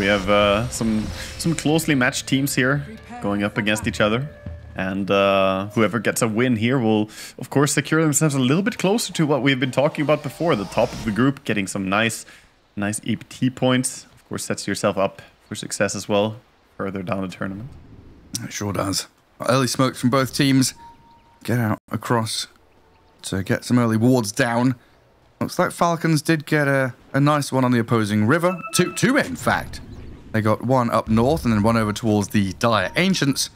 We have some closely matched teams here going up against each other. And whoever gets a win here will, of course, secure themselves a little bit closer to what we've been talking about before. The top of the group getting some nice EPT points. Of course, sets yourself up for success as well further down the tournament. It sure does. Early smokes from both teams. Get out across to get some early wards down. Looks like Falcons did get a nice one on the opposing river. Two in fact. They got one up north and then one over towards the Dire Ancients.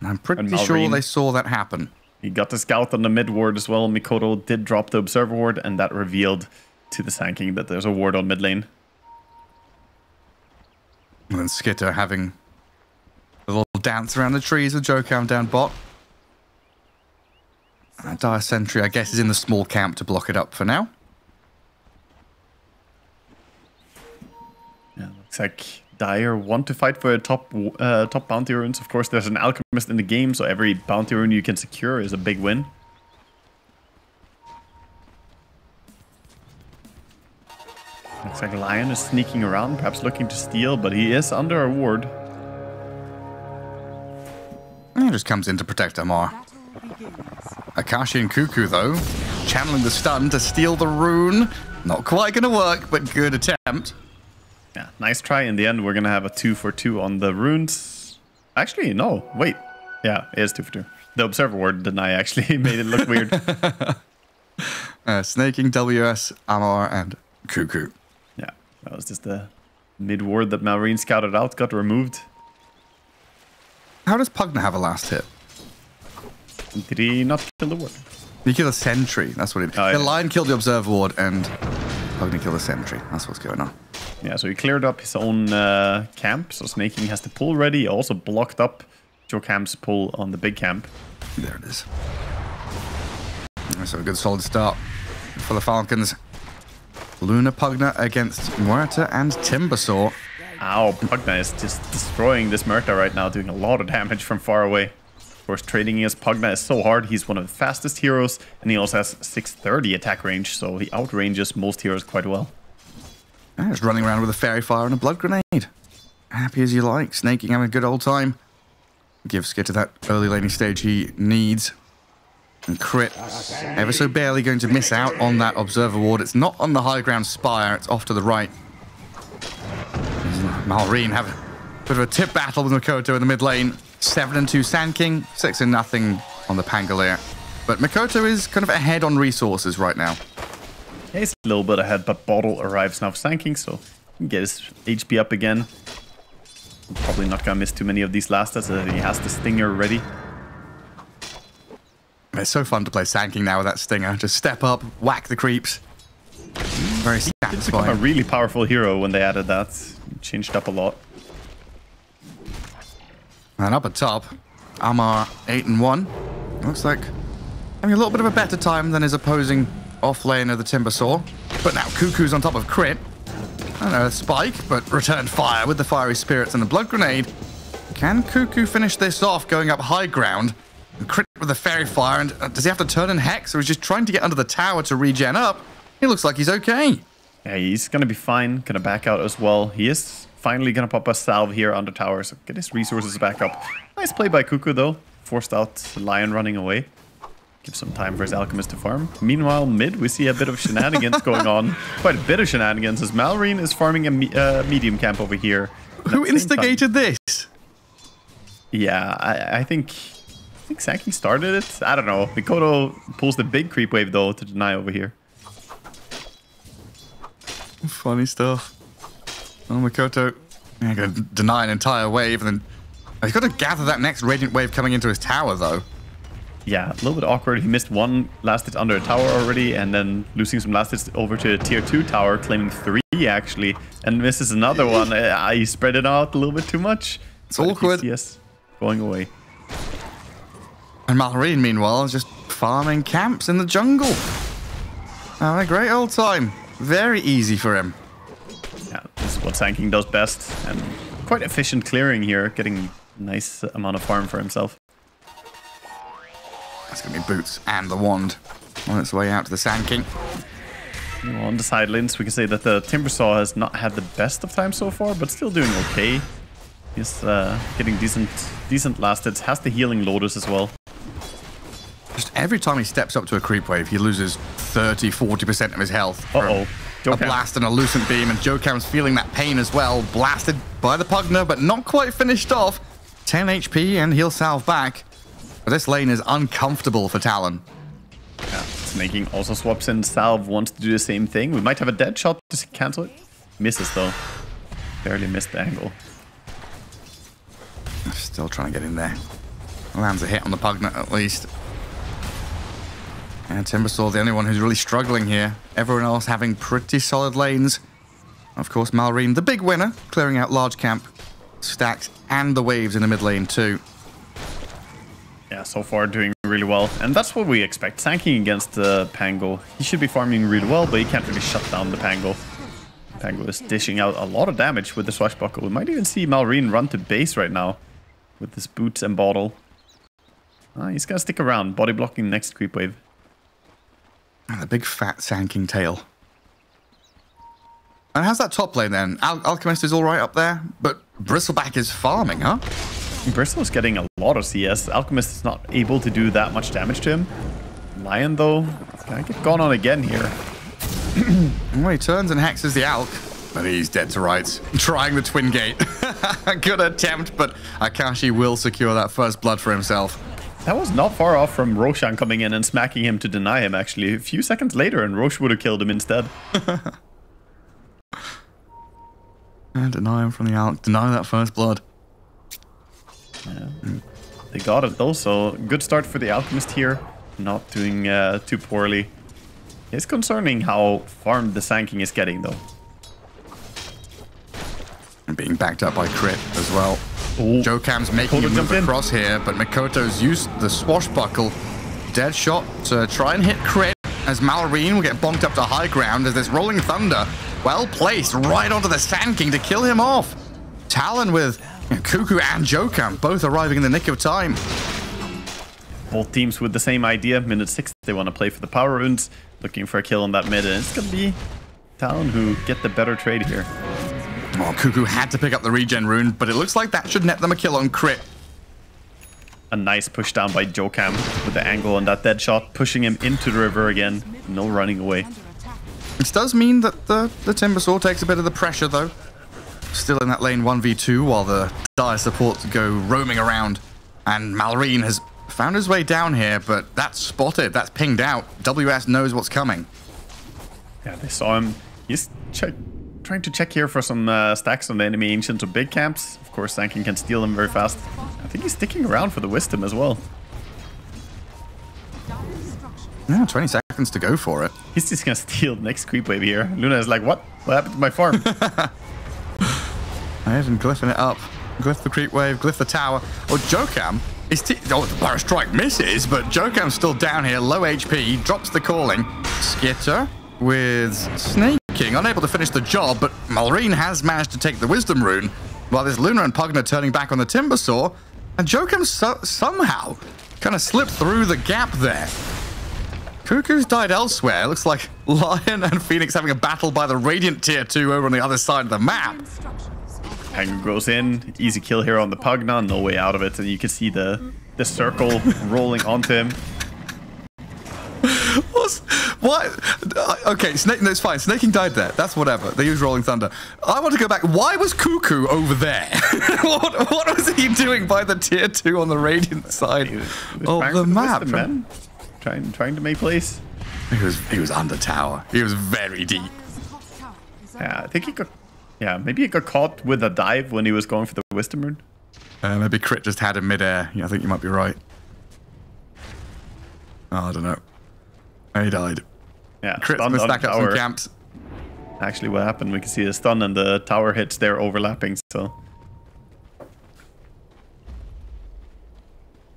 And I'm pretty sure they saw that happen. He got the scout on the mid ward as well. Mikoto did drop the observer ward, and that revealed to the Sand King that there's a ward on mid lane. And then Skitter having a little dance around the trees with Jokam down bot. And Dire Sentry, I guess, is in the small camp to block it up for now. Yeah, looks like Dire want to fight for a top bounty runes. Of course, there's an Alchemist in the game, so every bounty rune you can secure is a big win. Looks like Lion is sneaking around, perhaps looking to steal, but he is under a ward. He just comes in to protect Ammar. Akashi and Cuckoo, though, channeling the stun to steal the rune. Not quite going to work, but good attempt. Yeah, nice try. In the end, we're going to have a 2 for 2 on the runes. Actually, no, wait. Yeah, it is 2 for 2. The observer ward deny actually made it look weird. Snaking WS, Ammar, and Cuckoo. Yeah, that was just the mid ward that Malrine scouted out, got removed. How does Pugna have a last hit? Did he not kill the ward? He killed a sentry, that's what he did. Oh, yeah. The Lion killed the observer ward, and Pugna killed the sentry. That's what's going on. Yeah, so he cleared up his own camp, so Snake King has the pull ready. He also blocked up Jokam's pull on the big camp. There it is. So a good solid start for the Falcons. Luna Pugna against Muerta and Timbersaw. Ow, Pugna is just destroying this Muerta right now, doing a lot of damage from far away. Of course, trading against Pugna is so hard. He's one of the fastest heroes, and he also has 630 attack range, so he outranges most heroes quite well. Yeah, just running around with a fairy fire and a blood grenade. Happy as you like. Snaking, having a good old time. Give Skitter that early laning stage he needs. And Crit, ever so barely going to miss out on that observer ward. It's not on the high ground spire, it's off to the right. Malrine have a bit of a tip battle with Mikoto in the mid lane. 7-2 Sand King, 6-0 on the Pangolier. But Mikoto is kind of ahead on resources right now. He's a little bit ahead, but Bottle arrives now for Sand King, so he can get his HP up again. Probably not going to miss too many of these last as he has the Stinger ready. It's so fun to play Sand King now with that Stinger. Just step up, whack the creeps. Very satisfying. It's become a really powerful hero when they added that. It changed up a lot. And up at top, Ammar 8-1. Looks like having a little bit of a better time than his opposing off lane of the Timbersaw, but now Cuckoo's on top of Crit. I don't know, Spike, but return fire with the Fiery Spirits and the Blood Grenade. Can Cuckoo finish this off going up high ground? And Crit with the Fairy Fire, and does he have to turn in Hex, or is he just trying to get under the tower to regen up? He looks like he's okay. Yeah, he's going to be fine, going to back out as well. He is finally going to pop a salve here under tower, so get his resources back up. Nice play by Cuckoo, though. Forced out the Lion running away. Give some time for his Alchemist to farm. Meanwhile, mid, we see a bit of shenanigans going on. Quite a bit of shenanigans as Malrine is farming a medium camp over here. Who instigated this? Yeah, I think Sand King started it. I don't know. Mikoto pulls the big creep wave, though, to deny over here. Funny stuff. Oh, Mikoto. I'm going to deny an entire wave. And then he's got to gather that next Radiant wave coming into his tower, though. Yeah, a little bit awkward. He missed one last hit under a tower already, and then losing some last hits over to a tier 2 tower, claiming 3 actually, and misses another one. He spread it out a little bit too much. It's awkward. Yes, going away. And Malrine, meanwhile, is just farming camps in the jungle. Having a great old time. Very easy for him. Yeah, this is what Sand King does best, and quite efficient clearing here, getting a nice amount of farm for himself. It's going to be Boots and the Wand on its way out to the Sand King. On the side lanes, we can say that the Timbersaw has not had the best of times so far, but still doing okay. He's getting decent last hits, has the healing Lotus as well. Just every time he steps up to a creep wave, he loses 30, 40% of his health. Uh-oh. A blast and a Lucent Beam, and Jokam's feeling that pain as well. Blasted by the Pugna, but not quite finished off. 10 HP, and he'll salve back. But this lane is uncomfortable for Talon. Yeah, Snaking also swaps in. Salve wants to do the same thing. We might have a dead shot to cancel it. Misses, though. Barely missed the angle. Still trying to get in there. Lands a hit on the Pugna, at least. And Timbersaw, the only one who's really struggling here. Everyone else having pretty solid lanes. Of course, Malrine, the big winner, clearing out large camp, stacks, and the waves in the mid lane too. Yeah, so far doing really well. And that's what we expect. Sand King against the Pango. He should be farming really well, but he can't really shut down the Pango. Pango is dishing out a lot of damage with the Swashbuckle. We might even see Malrine run to base right now with his boots and bottle. He's going to stick around, body blocking next creep wave. And a big fat Sand King tail. And how's that top lane then? Alchemist is all right up there, but Bristleback is farming, huh? Bristle's getting a lot of CS. Alchemist is not able to do that much damage to him. Lion, though, can I get gone on again here? Well, he turns and hexes the Alc, but he's dead to rights. Trying the Twin Gate. Good attempt, but Akashi will secure that first blood for himself. That was not far off from Roshan coming in and smacking him to deny him, actually. A few seconds later, and Rosh would have killed him instead. And deny him from the Alc. Deny that first blood. Yeah. They got it, though, so good start for the Alchemist here. Not doing too poorly. It's concerning how farmed the Sand King is getting, though. And being backed up by Crit as well. Ooh. Jokam's making Mikoto a move across here, but Mikoto's used the Swashbuckle. Dead shot to try and hit Crit, as Malrine will get bonked up to high ground as this Rolling Thunder, well placed, right onto the Sand King to kill him off. Talon with Cuckoo and Jokam both arriving in the nick of time. Both teams with the same idea. Minute 6, they want to play for the power runes, looking for a kill on that mid, and it's going to be Talon who get the better trade here. Oh, Cuckoo had to pick up the regen rune, but it looks like that should net them a kill on Crit. A nice push down by Jokam with the angle on that dead shot, pushing him into the river again. No running away. This does mean that the Timbersaw takes a bit of the pressure, though. Still in that lane 1v2 while the Dire supports go roaming around. And Malrine has found his way down here, but that's spotted. That's pinged out. WS knows what's coming. Yeah, they saw him. He's trying to check here for some stacks on the enemy ancients or big camps. Of course, Sand King can steal them very fast. I think he's sticking around for the wisdom as well. Yeah, 20 seconds to go for it. He's just going to steal the next creep wave here. Luna is like, what? What happened to my farm? I isn't glyphing it up. Glyph the creep wave, glyph the tower. Oh, Jokam is... Oh, the Barrow Strike misses, but Jokam's still down here. Low HP, drops the calling. Skitter with Snake. King, unable to finish the job, but Malrine has managed to take the Wisdom Rune, while there's Luna and Pugna turning back on the Timbersaw, and Jokam somehow kind of slipped through the gap there. Cuckoo's died elsewhere. Looks like Lion and Phoenix having a battle by the Radiant Tier 2 over on the other side of the map. Pango goes in, easy kill here on the Pugna, no way out of it, and you can see the circle rolling onto him. What? Okay, Snake, no, it's fine. Snaking died there. That's whatever. They use Rolling Thunder. I want to go back. Why was Cuckoo over there? what was he doing by the tier 2 on the Radiant side of the map? Wisdom, trying to make plays. He was under tower. He was very deep. Yeah, I think he got... Yeah, maybe he got caught with a dive when he was going for the Wisdom Rune. Maybe Crit just had him midair. Yeah, I think you might be right. Oh, I don't know. He died. Yeah, Crit's gonna stack up some camps. Actually, what happened? We can see the stun and the tower hits there overlapping. So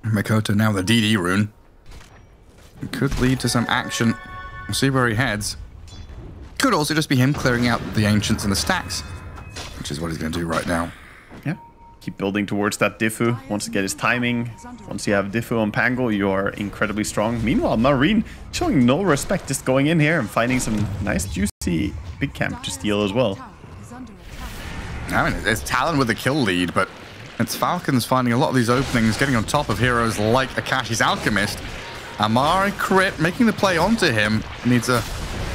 Mikoto now the DD rune. It could lead to some action. We'll see where he heads. Could also just be him clearing out the ancients and the stacks, which is what he's going to do right now. Yeah, Keep building towards that Diffu. Wants to get his timing. Once you have Diffu on Pangol, you are incredibly strong. Meanwhile, Malrine showing no respect, just going in here and finding some nice juicy big camp to steal as well. I mean, it's Talon with a kill lead, but it's Falcons finding a lot of these openings, getting on top of heroes like Akashi's Alchemist. Ammar crit, making the play onto him. Needs a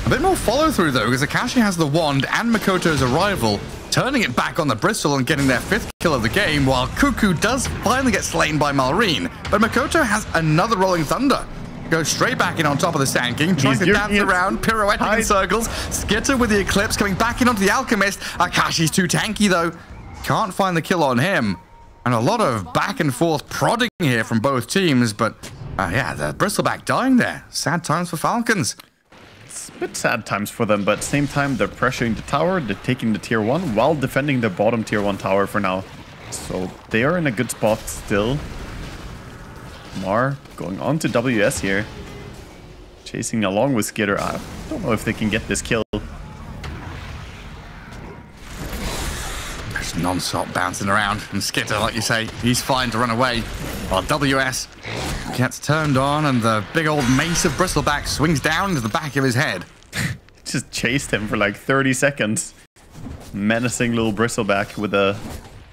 bit more follow-through, though, because Akashi has the wand and Makoto's arrival, turning it back on the Bristle and getting their 5th kill of the game, while Cuckoo does finally get slain by Malrine. But Makoto has another Rolling Thunder. Goes straight back in on top of the Sand King, trying to dance around, pirouetting in circles. Skitter with the Eclipse, coming back in onto the Alchemist. Akashi's too tanky, though. Can't find the kill on him. And a lot of back and forth prodding here from both teams, but yeah, the Bristleback dying there. Sad times for Falcons. It's a bit sad times for them, but at the same time, they're pressuring the tower, they're taking the tier 1 while defending the bottom tier 1 tower for now. So they are in a good spot still. Mar going on to WS here. Chasing along with Skitter. I don't know if they can get this kill. There's non-stop bouncing around. And Skitter, like you say, he's fine to run away. While WS gets turned on and the big old mace of Bristleback swings down into the back of his head. Just chased him for like 30 seconds. Menacing little Bristleback with a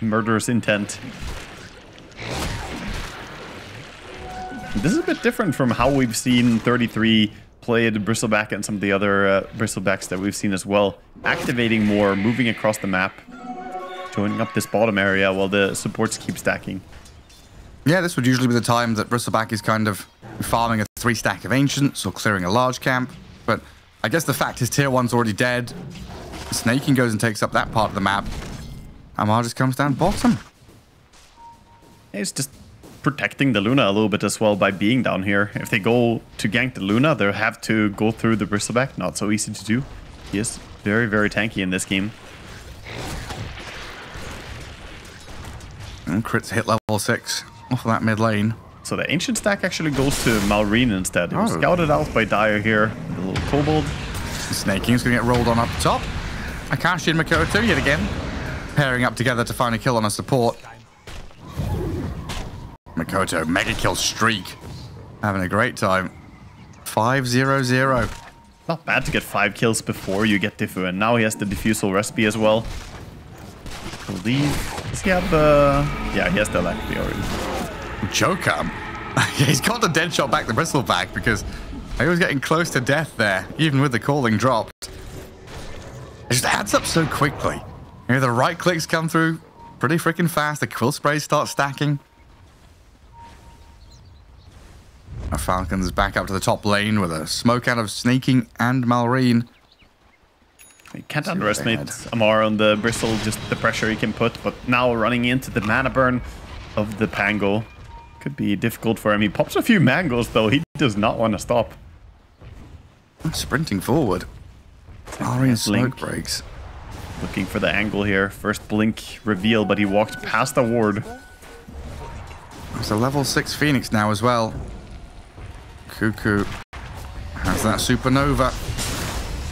murderous intent. This is a bit different from how we've seen 33 played Bristleback and some of the other Bristlebacks that we've seen as well. Activating more, moving across the map, joining up this bottom area while the supports keep stacking. Yeah, this would usually be the time that Bristleback is kind of farming a 3-stack of Ancients or clearing a large camp. But I guess the fact is Tier 1's already dead. Snaking goes and takes up that part of the map. Ammar just comes down bottom. It's just protecting the Luna a little bit as well by being down here. If they go to gank the Luna, they'll have to go through the Bristleback. Not so easy to do. He is very, very tanky in this game. And crits hit level 6 off of that mid lane. So the Ancient stack actually goes to Malrine instead. It was scouted out by Dire here. The little Kobold. Snaking is going to get rolled on up top. Akashi and Makoto yet again pairing up together to find a kill on a support. Makoto, mega kill streak. Having a great time. 5-0-0. Not bad to get 5 kills before you get Diffu, and now he has the Diffusal recipe as well. I believe. Does he have the... Yeah, he has the Lacby already. Jokam? He's got the dead shot back, the Bristleback, because he was getting close to death there, even with the calling dropped. It just adds up so quickly. You know, the right clicks come through pretty freaking fast. The Quill Sprays start stacking. Our Falcons back up to the top lane with a smoke out of Sneaking and Malrine. You can't underestimate Ammar on the Bristle, just the pressure he can put. But now running into the mana burn of the Pangol. Could be difficult for him. He pops a few mangoes, though. He does not want to stop. I'm sprinting forward. Malrine's smoke breaks. Looking for the angle here. First blink reveal, but he walked past the ward. There's a level 6 Phoenix now as well. Cuckoo has that supernova.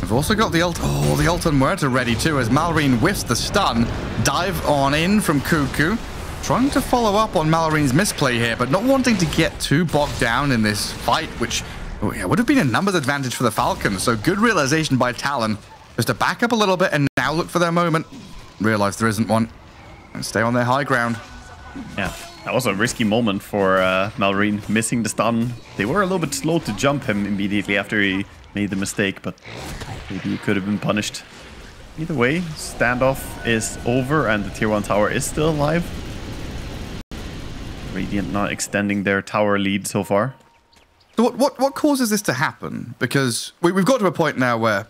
We've also got the ult. Oh, the ult on Muerta ready too, as Malrine whiffs the stun. Dive on in from Cuckoo, trying to follow up on Malrine's misplay here, but not wanting to get too bogged down in this fight, which would have been a numbers advantage for the Falcons. So good realization by Talon, just to back up a little bit and now look for their moment. Realize there isn't one, and stay on their high ground. Yeah. That was a risky moment for Malrine, missing the stun. They were a little bit slow to jump him immediately after he made the mistake, but maybe he could have been punished. Either way, standoff is over and the tier 1 tower is still alive. Radiant not extending their tower lead so far. So what causes this to happen? Because we've got to a point now where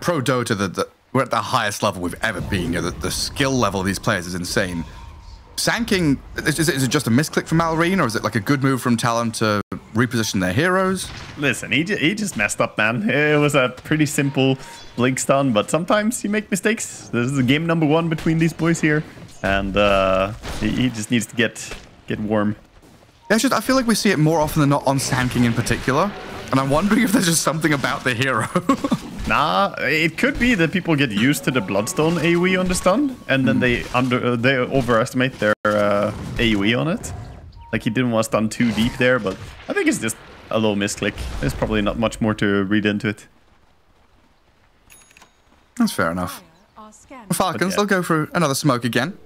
pro Dota, we're at the highest level we've ever been. You know, the skill level of these players is insane. Sand King, is it just a misclick from Malrine, or is it like a good move from Talon to reposition their heroes? Listen, he just messed up, man. It was a pretty simple blink stun, but sometimes you make mistakes. This is game number 1 between these boys here, and he just needs to get warm. Yeah, I feel like we see it more often than not on Sand King in particular. And I'm wondering if there's just something about the hero. Nah, it could be that people get used to the Bloodstone AoE on the stun, and then they overestimate their AoE on it. Like, he didn't want to stun too deep there, but I think it's just a low misclick. There's probably not much more to read into it. That's fair enough. Falcons, yeah. They'll go through another smoke again.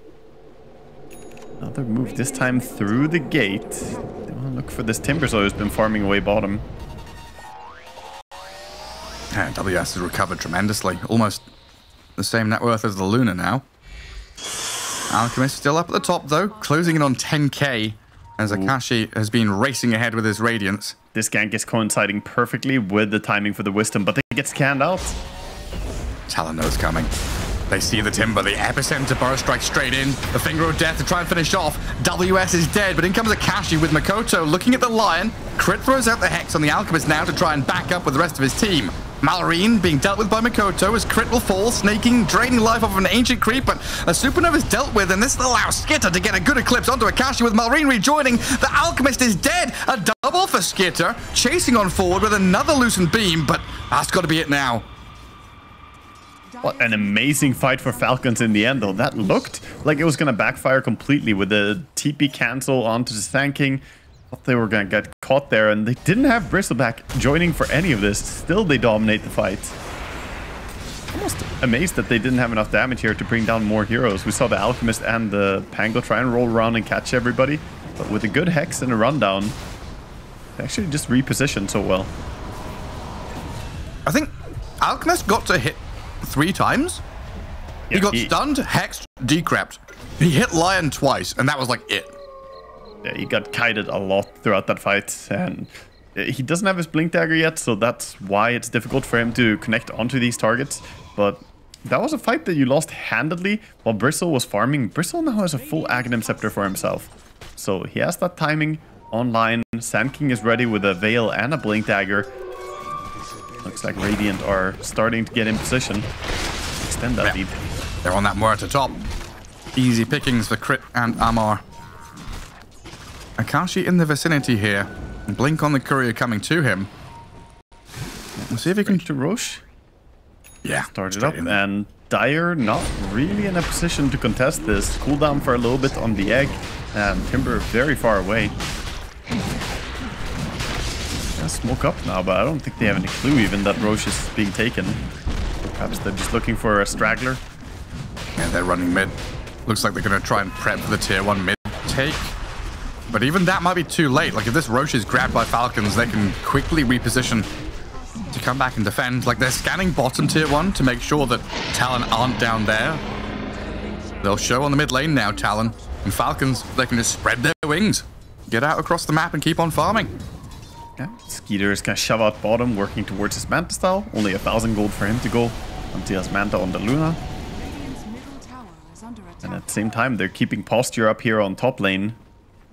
Another move, this time through the gate. They want to look for this Timbersaw who's been farming away bottom. Yeah, WS has recovered tremendously. Almost the same net worth as the Luna now. Alchemist still up at the top though, closing in on 10k as Akashi has been racing ahead with his Radiance. This gank is coinciding perfectly with the timing for the Wisdom, but they get scanned out. Talon knows coming. They see the Timber, the Epicenter Burrow strikes straight in. The Finger of Death to try and finish off. WS is dead, but in comes Akashi with Makoto looking at the Lion. Crit throws out the Hex on the Alchemist now to try and back up with the rest of his team. Malrine being dealt with by Makoto as Crit will fall, snaking, draining life off of an Ancient Creep, but a Supernova is dealt with, and this allows Skitter to get a good eclipse onto Akashi with Malrine rejoining. The Alchemist is dead, a double for Skitter, chasing on forward with another Lucent Beam, but that's got to be it now. What an amazing fight for Falcons in the end, though. That looked like it was going to backfire completely with the TP cancel onto the Sand King. Thought they were going to get caught there, and they didn't have Bristleback joining for any of this. Still, they dominate the fight. Almost amazed that they didn't have enough damage here to bring down more heroes. We saw the Alchemist and the Pangolier try and roll around and catch everybody, but with a good Hex and a rundown, they actually just repositioned so well. I think Alchemist got to hit 3 times. Yeah, he got stunned, hexed, decrepped. He hit Lion twice, and that was like it. Yeah, he got kited a lot throughout that fight, and he doesn't have his Blink Dagger yet, so that's why it's difficult for him to connect onto these targets. But that was a fight that you lost handedly while Bristle was farming. Bristle now has a full Aghanim Scepter for himself, so he has that timing online. Sand King is ready with a Veil and a Blink Dagger. Looks like Radiant are starting to get in position. Extend that lead. They're on that Muerta top. Easy pickings for Crit and Ammar. Akashi in the vicinity here. Blink on the courier coming to him. We'll see if he can... to Rosh. Yeah. Started up. And Dire not really in a position to contest this. Cooldown for a little bit on the egg. And Timber very far away. Smoke up now, but I don't think they have any clue even that Rosh is being taken. Perhaps they're just looking for a straggler. Yeah, they're running mid. Looks like they're going to try and prep for the tier 1 mid take. But even that might be too late. Like, if this Rosh is grabbed by Falcons, they can quickly reposition to come back and defend. Like, they're scanning bottom tier 1 to make sure that Talon aren't down there. They'll show on the mid lane now, Talon. And Falcons, they can just spread their wings. Get out across the map and keep on farming. Yeah. Skeeter is going to shove out bottom, working towards his Manta style. Only 1,000 gold for him to go until his Manta on the Luna. And at the same time, they're keeping posture up here on top lane.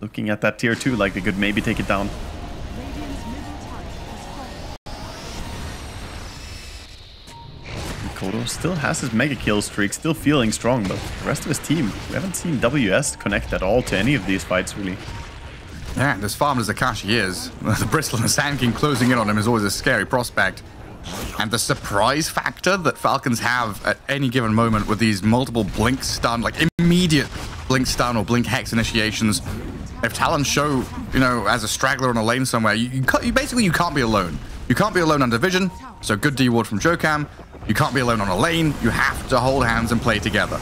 Looking at that tier 2 like they could maybe take it down. Mikoto still has his mega kill streak, still feeling strong, but the rest of his team, we haven't seen WS connect at all to any of these fights really. Yeah, and as farmed as Akashi is, the Bristle and the Sand King closing in on him is always a scary prospect. And the surprise factor that Falcons have at any given moment with these multiple blink stun, like immediate blink stun or blink hex initiations. If Talon show, you know, as a straggler on a lane somewhere, you basically can't be alone. You can't be alone under vision, so good D ward from Jokam. You can't be alone on a lane. You have to hold hands and play together.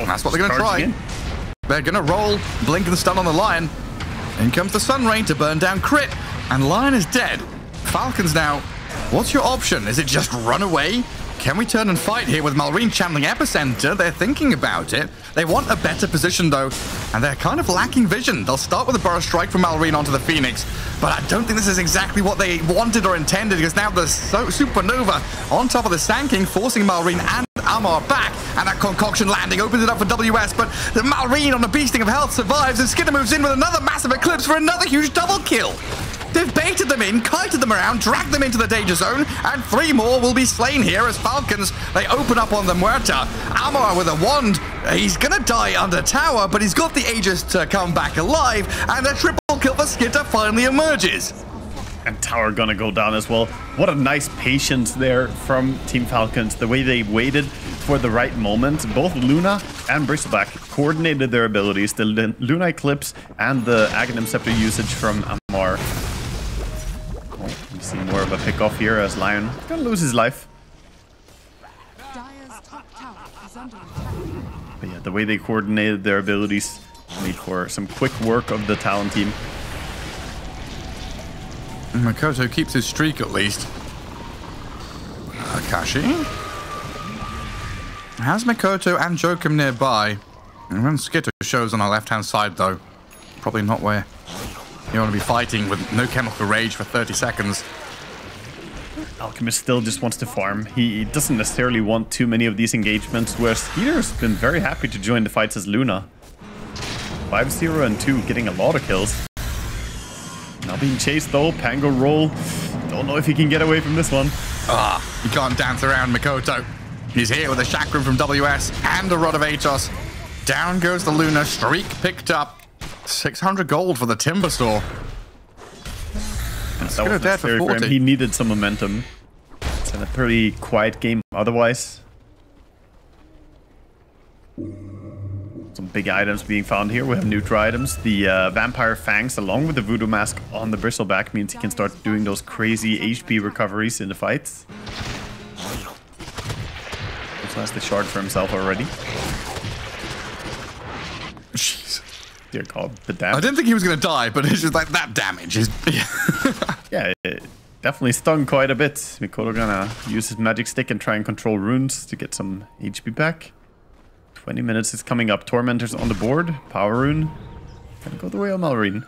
And that's what they're going to try. They're going to roll, blink and stun on the Lion. In comes the Sun Rain to burn down Crit, and Lion is dead. Falcons now, what's your option? Is it just run away? Can we turn and fight here with Malrine channeling Epicenter? They're thinking about it. They want a better position though, and they're kind of lacking vision. They'll start with a Burrow Strike from Malrine onto the Phoenix, but I don't think this is exactly what they wanted or intended, because now the Supernova on top of the Sand King, forcing Malrine and Ammar back, and that concoction landing opens it up for WS, but the Malrine on a beasting of health survives, and Skitter moves in with another massive eclipse for another huge double kill. They've baited them in, kited them around, dragged them into the danger zone, and 3 more will be slain here as Falcons, they open up on the Muerta. Ammar with a wand, he's gonna die under tower, but he's got the Aegis to come back alive, and a triple kill for Skitter finally emerges. and tower gonna go down as well. What a nice patience there from Team Falcons, the way they waited for the right moment. Both Luna and Bristleback coordinated their abilities, the Luna Eclipse and the Aghanim Scepter usage from Ammar. Oh, we see more of a pick off here as Lion gonna lose his life. But yeah, the way they coordinated their abilities made for some quick work of the Talon team. Makoto keeps his streak at least. Akashi. Has Makoto and Joakim nearby. And when Skitter shows on our left-hand side, though, probably not where you want to be fighting with no chemical rage for 30 seconds. Alchemist still just wants to farm. He doesn't necessarily want too many of these engagements, whereas Skeeter's been very happy to join the fights as Luna. 5-0 and 2, getting a lot of kills. Now being chased though, Pango roll. Don't know if he can get away from this one. Ah, you can't dance around Makoto. He's here with a Chakram from WS and a Rod of Atos. Down goes the Luna, streak picked up. 600 gold for the Timbersaw. That was necessary for him. He needed some momentum. It's been a pretty quiet game otherwise. Some big items being found here. We have neutral items. The Vampire Fangs along with the Voodoo Mask on the Bristleback means he can start doing those crazy HP recoveries in the fights. Also has the Shard for himself already. Jeez. Dear God, the damage. I didn't think he was going to die, but it's just like that damage is... Yeah, it definitely stung quite a bit. Mikoto gonna use his Magic Stick and try and control runes to get some HP back. 20 minutes is coming up. Tormentors on the board. Power rune. Gonna go the way of Malrine.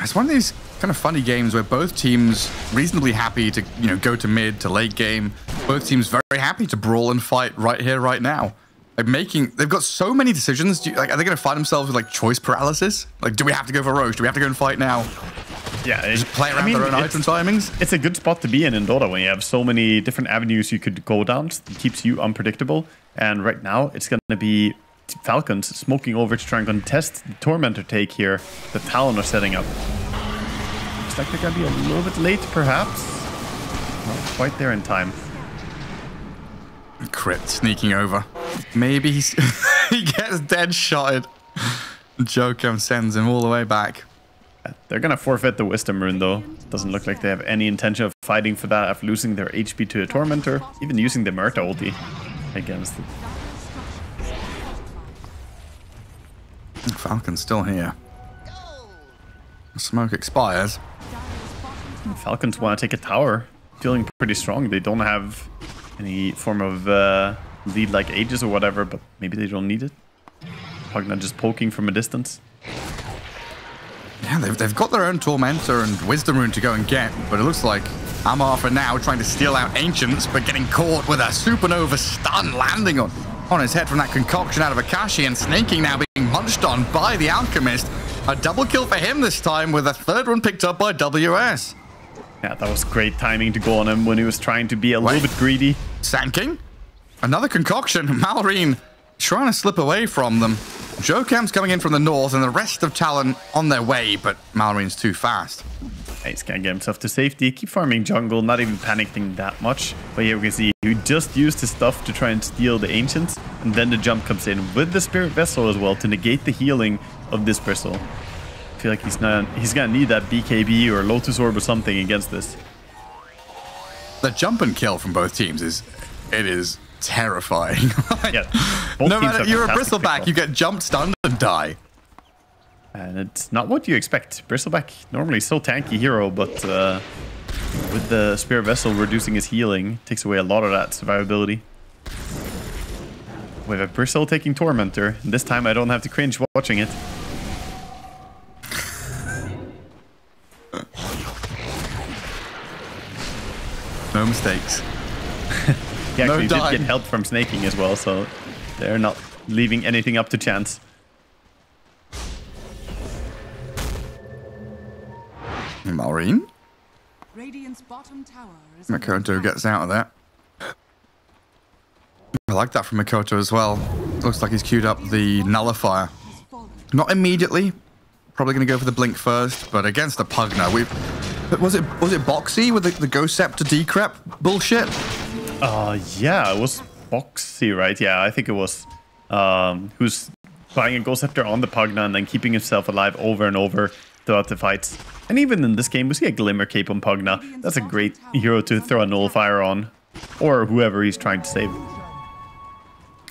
It's one of these kind of funny games where both teams reasonably happy to, you know, go to mid to late game. Both teams very happy to brawl and fight right here, right now. Like they've got so many decisions. Like, are they gonna find themselves with like choice paralysis? Like, do we have to go for Roche? Do we have to go and fight now? Yeah, just play around their own item timings. It's a good spot to be in Dota when you have so many different avenues you could go down. It keeps you unpredictable. And right now, it's going to be Falcons smoking over to try and contest the Tormentor take here. The Talon are setting up. Looks like they're going to be a little bit late, perhaps. Not quite there in time. Crypt sneaking over. Maybe he's he gets dead-shotted. Joakim sends him all the way back. They're going to forfeit the Wisdom Rune, though. Doesn't look like they have any intention of fighting for that after losing their HP to the Tormentor. Even using the Muerta ulti against them. Falcon's still here. Smoke expires. Falcons want to take a tower. Feeling pretty strong. They don't have any form of lead like Aegis or whatever, but maybe they don't need it. Pugna just poking from a distance. Yeah, they've got their own Tormentor and Wisdom Rune to go and get, but it looks like Ammar for now trying to steal out Ancients, but getting caught with a Supernova stun landing on his head from that concoction out of Akashi, and Snaking now being munched on by the Alchemist. A double kill for him this time with a third one picked up by WS. Yeah, that was great timing to go on him when he was trying to be a little bit greedy. Sand King? Another concoction. Malrine trying to slip away from them. Joakim's coming in from the north and the rest of Talon on their way, but Malrine's too fast. He's going to get himself to safety, keep farming jungle, not even panicking that much. But here we can see he just used his stuff to try and steal the Ancients, and then the jump comes in with the Spirit Vessel as well to negate the healing of this Bristle. I feel like he's going to need that BKB or Lotus Orb or something against this. The jump and kill from both teams is terrifying. Like, yeah, no matter you're a Bristleback, you get jumped, stunned, and die. And it's not what you expect. Bristleback, normally so tanky hero, but with the Spear Vessel reducing his healing, takes away a lot of that survivability. With a Bristle taking Tormentor, and this time I don't have to cringe watching it. No mistakes. He actually did get help from Snaking as well, so they're not leaving anything up to chance. Malrine? Makoto gets out of that. I like that from Makoto as well. Looks like he's queued up the Nullifier. Not immediately. Probably going to go for the blink first, but against the Pugna, was it Boxy with the Ghost Scepter Decrep bullshit? Yeah, it was Boxy, right? Yeah, I think it was. Who's buying a Ghost Scepter on the Pugna and then keeping himself alive over and over throughout the fights. And even in this game, we see a Glimmer Cape on Pugna. That's a great hero to throw a Nullifier on, or whoever he's trying to save.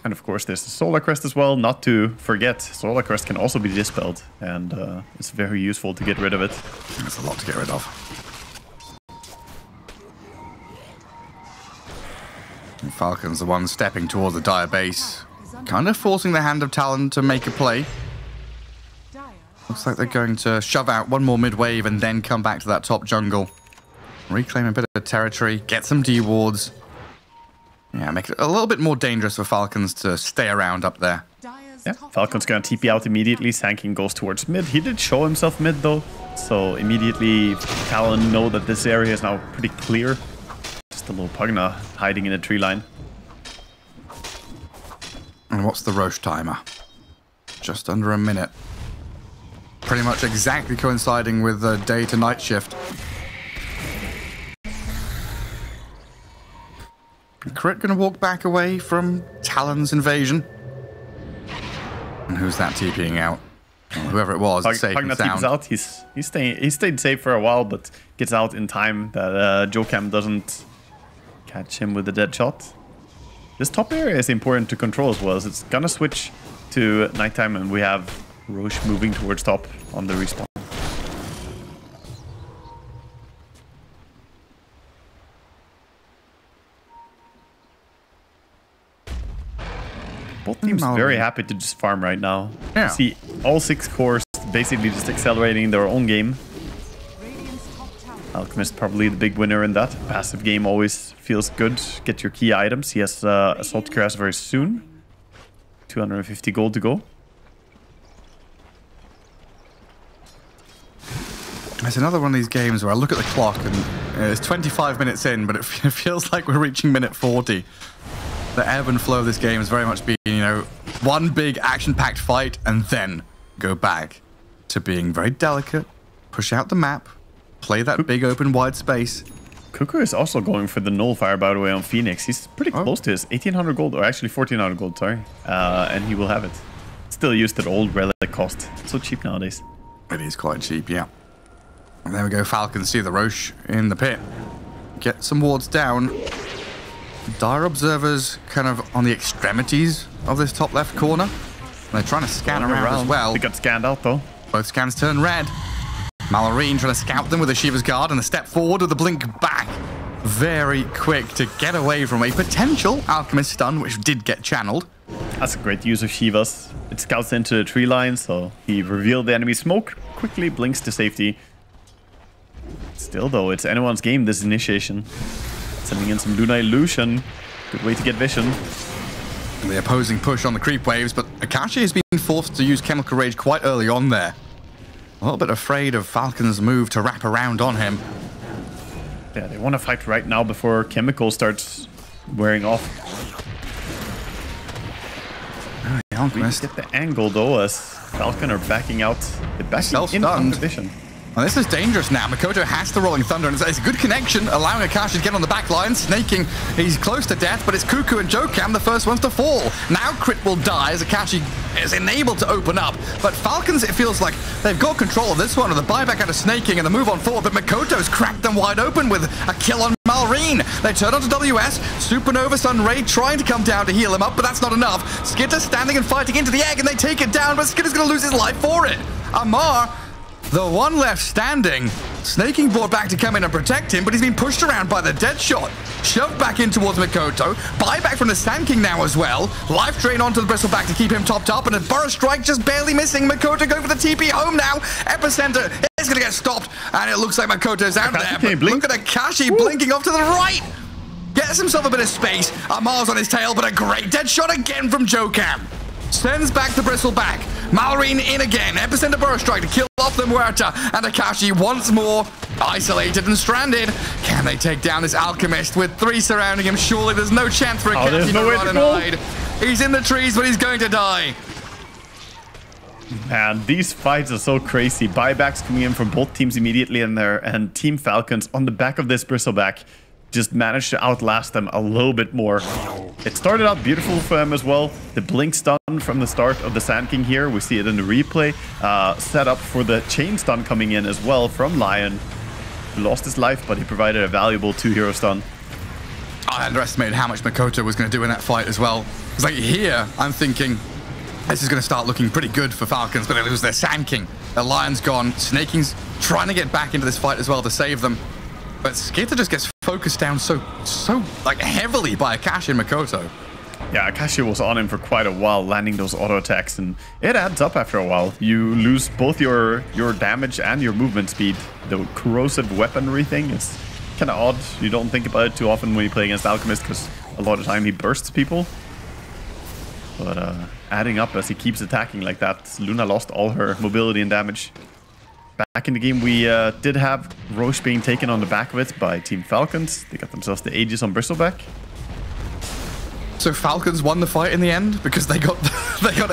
And of course, there's the Solar Crest as well, not to forget. Solar Crest can also be dispelled, and it's very useful to get rid of it. That's a lot to get rid of. And Falcon's the one stepping towards the Dire base, kind of forcing the hand of Talon to make a play. Looks like they're going to shove out one more mid-wave and then come back to that top jungle. Reclaim a bit of territory, get some D-wards. Yeah, make it a little bit more dangerous for Falcons to stay around up there. Yeah, Falcons going to TP out immediately. Sand King goes towards mid. He did show himself mid, though. So immediately, Talon know that this area is now pretty clear. Just a little Pugna hiding in a tree line. And what's the Roche timer? Just under a minute. Pretty much exactly coinciding with the day to night shift. Crit going to walk back away from Talon's invasion. And who's that TPing out? Well, whoever it was, it's safe and sound. Out. He stayed safe for a while, but gets out in time that Jokam doesn't catch him with a dead shot. This top area is important to control as well, as it's going to switch to nighttime, and we have Roche moving towards top on the respawn. Both teams very happy to just farm right now. Yeah. See all six cores basically just accelerating their own game. Alchemist probably the big winner in that. Passive game always feels good. Get your key items. He has Assault Cuirass very soon. 250 gold to go. It's another one of these games where I look at the clock and it's 25 minutes in, but it feels like we're reaching minute 40. The ebb and flow of this game has very much been, you know, one big action-packed fight and then go back to being very delicate, push out the map, play that big open wide space. Cuckoo is also going for the Nullifier, by the way, on Phoenix. He's pretty close to his 1,800 gold, or actually 1,400 gold, sorry. And he will have it. Still used at old relic cost. It's so cheap nowadays. It is quite cheap, yeah. And there we go, Falcons see the Roche in the pit. Get some wards down. Dire observers kind of on the extremities of this top left corner. And they're trying to scan around as well. They got scanned out though. Both scans turn red. Malrine trying to scout them with the Shiva's Guard and the step forward with the blink back. Very quick to get away from a potential Alchemist stun, which did get channeled. That's a great use of Shiva's. It scouts into the tree line, so he revealed the enemy smoke, quickly blinks to safety. Still though, it's anyone's game, this initiation. Sending in some Luna Illusion. Good way to get vision. The opposing push on the creep waves, but Akashi has been forced to use Chemical Rage quite early on there. A little bit afraid of Falcon's move to wrap around on him. Yeah, they want to fight right now before Chemical starts wearing off. Oh, the Alchemist. We get the angle though as Falcon are backing out. They're backing in on the vision. Well, this is dangerous now. Makoto has the Rolling Thunder, and it's a good connection, allowing Akashi to get on the back line, snaking. He's close to death, but it's Cuckoo and Jokam, the first ones to fall. Now Crit will die as Akashi is enabled to open up. But Falcons, it feels like they've got control of this one, with the buyback out of snaking and the move on forward, but Makoto's cracked them wide open with a kill on Malrine. They turn onto WS, Supernova Sunray trying to come down to heal him up, but that's not enough. Skitter standing and fighting into the egg, and they take it down, but Skitter's going to lose his life for it. Ammar, the one left standing. Snaking brought back to come in and protect him, but he's been pushed around by the dead shot. Shoved back in towards Makoto. Buyback from the Sand King now as well. Life drain onto the Bristleback to keep him topped up, and a Burrow Strike just barely missing. Makoto go for the TP home now. Epicenter is going to get stopped, and it looks like Makoto's out Akashi there. But look at Akashi blinking off to the right. Gets himself a bit of space. Ammar's on his tail, but a great dead shot again from Jokam. Sends back the Bristleback. Malrine in again. Epicenter Burrow Strike to kill off the Muerta. And Akashi once more isolated and stranded. Can they take down this Alchemist with three surrounding him? Surely there's no chance for Akashi to run and hide. He's in the trees, but he's going to die. Man, these fights are so crazy. Buybacks coming in from both teams immediately in there, and Team Falcons on the back of this Bristleback just managed to outlast them a little bit more. It started out beautiful for them as well. The blink stun from the start of the Sand King here, we see it in the replay, set up for the chain stun coming in as well from Lion. He lost his life, but he provided a valuable two-hero stun. I underestimated how much Makoto was going to do in that fight as well. It's like here, I'm thinking, this is going to start looking pretty good for Falcons, but it was their Sand King. The Lion's gone. Snake King's trying to get back into this fight as well to save them. But Skita just gets focused down so like heavily by Akashi and Makoto. Yeah, Akashi was on him for quite a while, landing those auto attacks, and it adds up after a while. You lose both your damage and your movement speed. The corrosive weaponry thing is kind of odd. You don't think about it too often when you play against Alchemist, because a lot of time he bursts people. But adding up as he keeps attacking like that, Luna lost all her mobility and damage. Back in the game, we did have Roche being taken on the back of it by Team Falcons. They got themselves the Aegis on Bristleback. So Falcons won the fight in the end because they got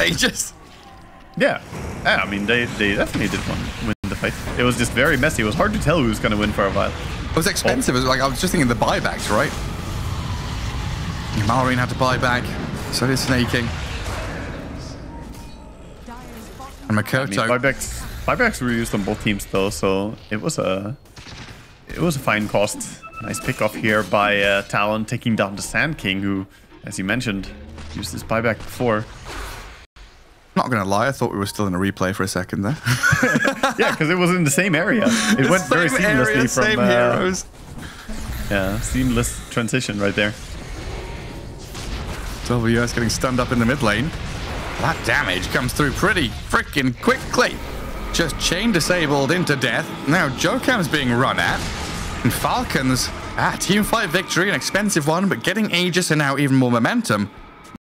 Aegis? Yeah. I mean, they definitely did win the fight. It was just very messy. It was hard to tell who was going to win for a while. It was expensive. Oh. It was like, I was just thinking the buybacks, right? Malrine had to buy back. So did Snake King. And Makoto. I mean, buybacks were used on both teams though, so it was a fine cost. Nice pick off here by Talon, taking down the Sand King, who, as you mentioned, used his buyback before. Not gonna lie, I thought we were still in a replay for a second there. Yeah, because it was in the same area. It went very seamlessly area, from same heroes. Yeah, seamless transition right there. WS getting stunned up in the mid lane. That damage comes through pretty freaking quickly. Just chain disabled into death. Now Jokam's being run at. And Falcons, team fight victory, an expensive one, but getting Aegis and now even more momentum.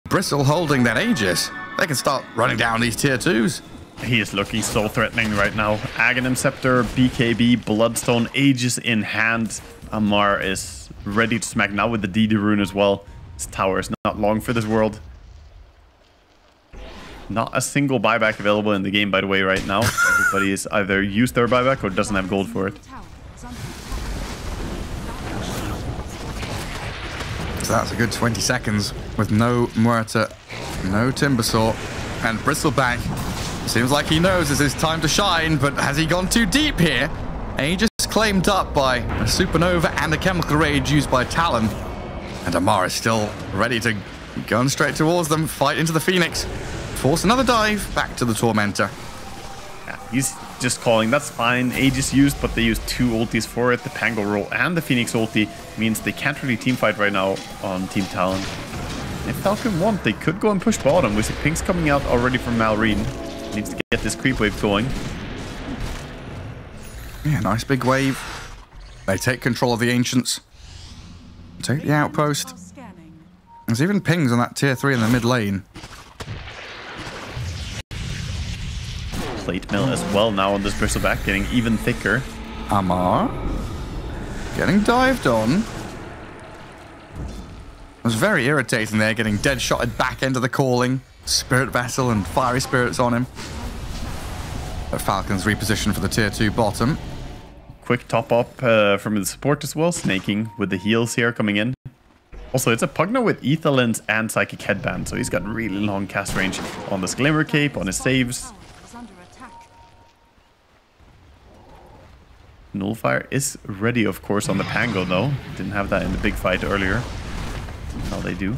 Bristle holding that Aegis. They can start running down these tier 2s. He is looking so threatening right now. Aghanim Scepter, BKB, Bloodstone, Aegis in hand. Ammar is ready to smack now with the DD rune as well. His tower is not long for this world. Not a single buyback available in the game, by the way, right now. Everybody is either used their buyback or doesn't have gold for it. So that's a good 20 seconds with no Muerta, no Timbersaw, and Bristleback. Seems like he knows this is time to shine, but has he gone too deep here? Aegis claimed up by a Supernova and a Chemical Rage used by Talon. And Ammar is still ready to gun straight towards them, fight into the Phoenix, force another dive back to the Tormentor. Yeah, he's just calling, that's fine. Aegis used, but they used two ultis for it. The Pangol roll and the Phoenix ulti means they can't really teamfight right now on Team Talon. If Falcon want, they could go and push bottom. We see pings coming out already from Malrine. Needs to get this creep wave going. Yeah, nice big wave. They take control of the Ancients. Take the outpost. There's even pings on that tier 3 in the mid lane. Plate mill as well now on this Bristleback, getting even thicker. Ammar getting dived on. It was very irritating there, getting dead shotted back into the calling. Spirit Vessel and Fiery Spirits on him. But Falcons reposition for the tier 2 bottom. Quick top up from the support as well. Snaking with the heals here coming in. Also, it's a Pugna with Aether Lens and Psychic Headband, so he's got really long cast range on this Glimmer Cape, on his saves. Nullfire is ready, of course, on the Pango, though. Didn't have that in the big fight earlier. Now they do.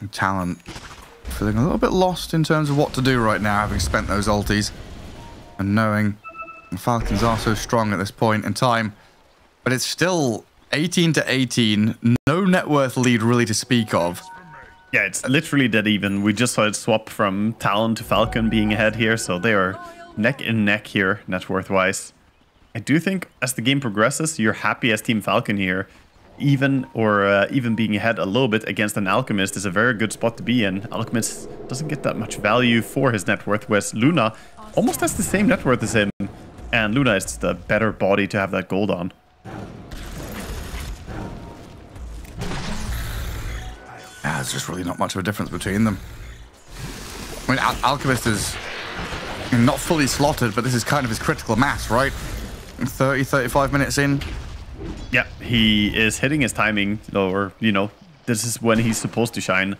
And Talon feeling a little bit lost in terms of what to do right now, having spent those ultis and knowing the Falcons are so strong at this point in time. But it's still 18 to 18, no net worth lead really to speak of. Yeah, it's literally dead even. We just saw it swap from Talon to Falcon being ahead here, so they are neck and neck here, net worth-wise. I do think as the game progresses, you're happy as Team Falcon here. Even being ahead a little bit against an Alchemist is a very good spot to be in. Alchemist doesn't get that much value for his net worth, whereas Luna almost has the same net worth as him. And Luna is the better body to have that gold on. there's just really not much of a difference between them. I mean, Alchemist is not fully slotted, but this is kind of his critical mass, right? 30, 35 minutes in. Yeah, he is hitting his timing, or, you know, this is when he's supposed to shine.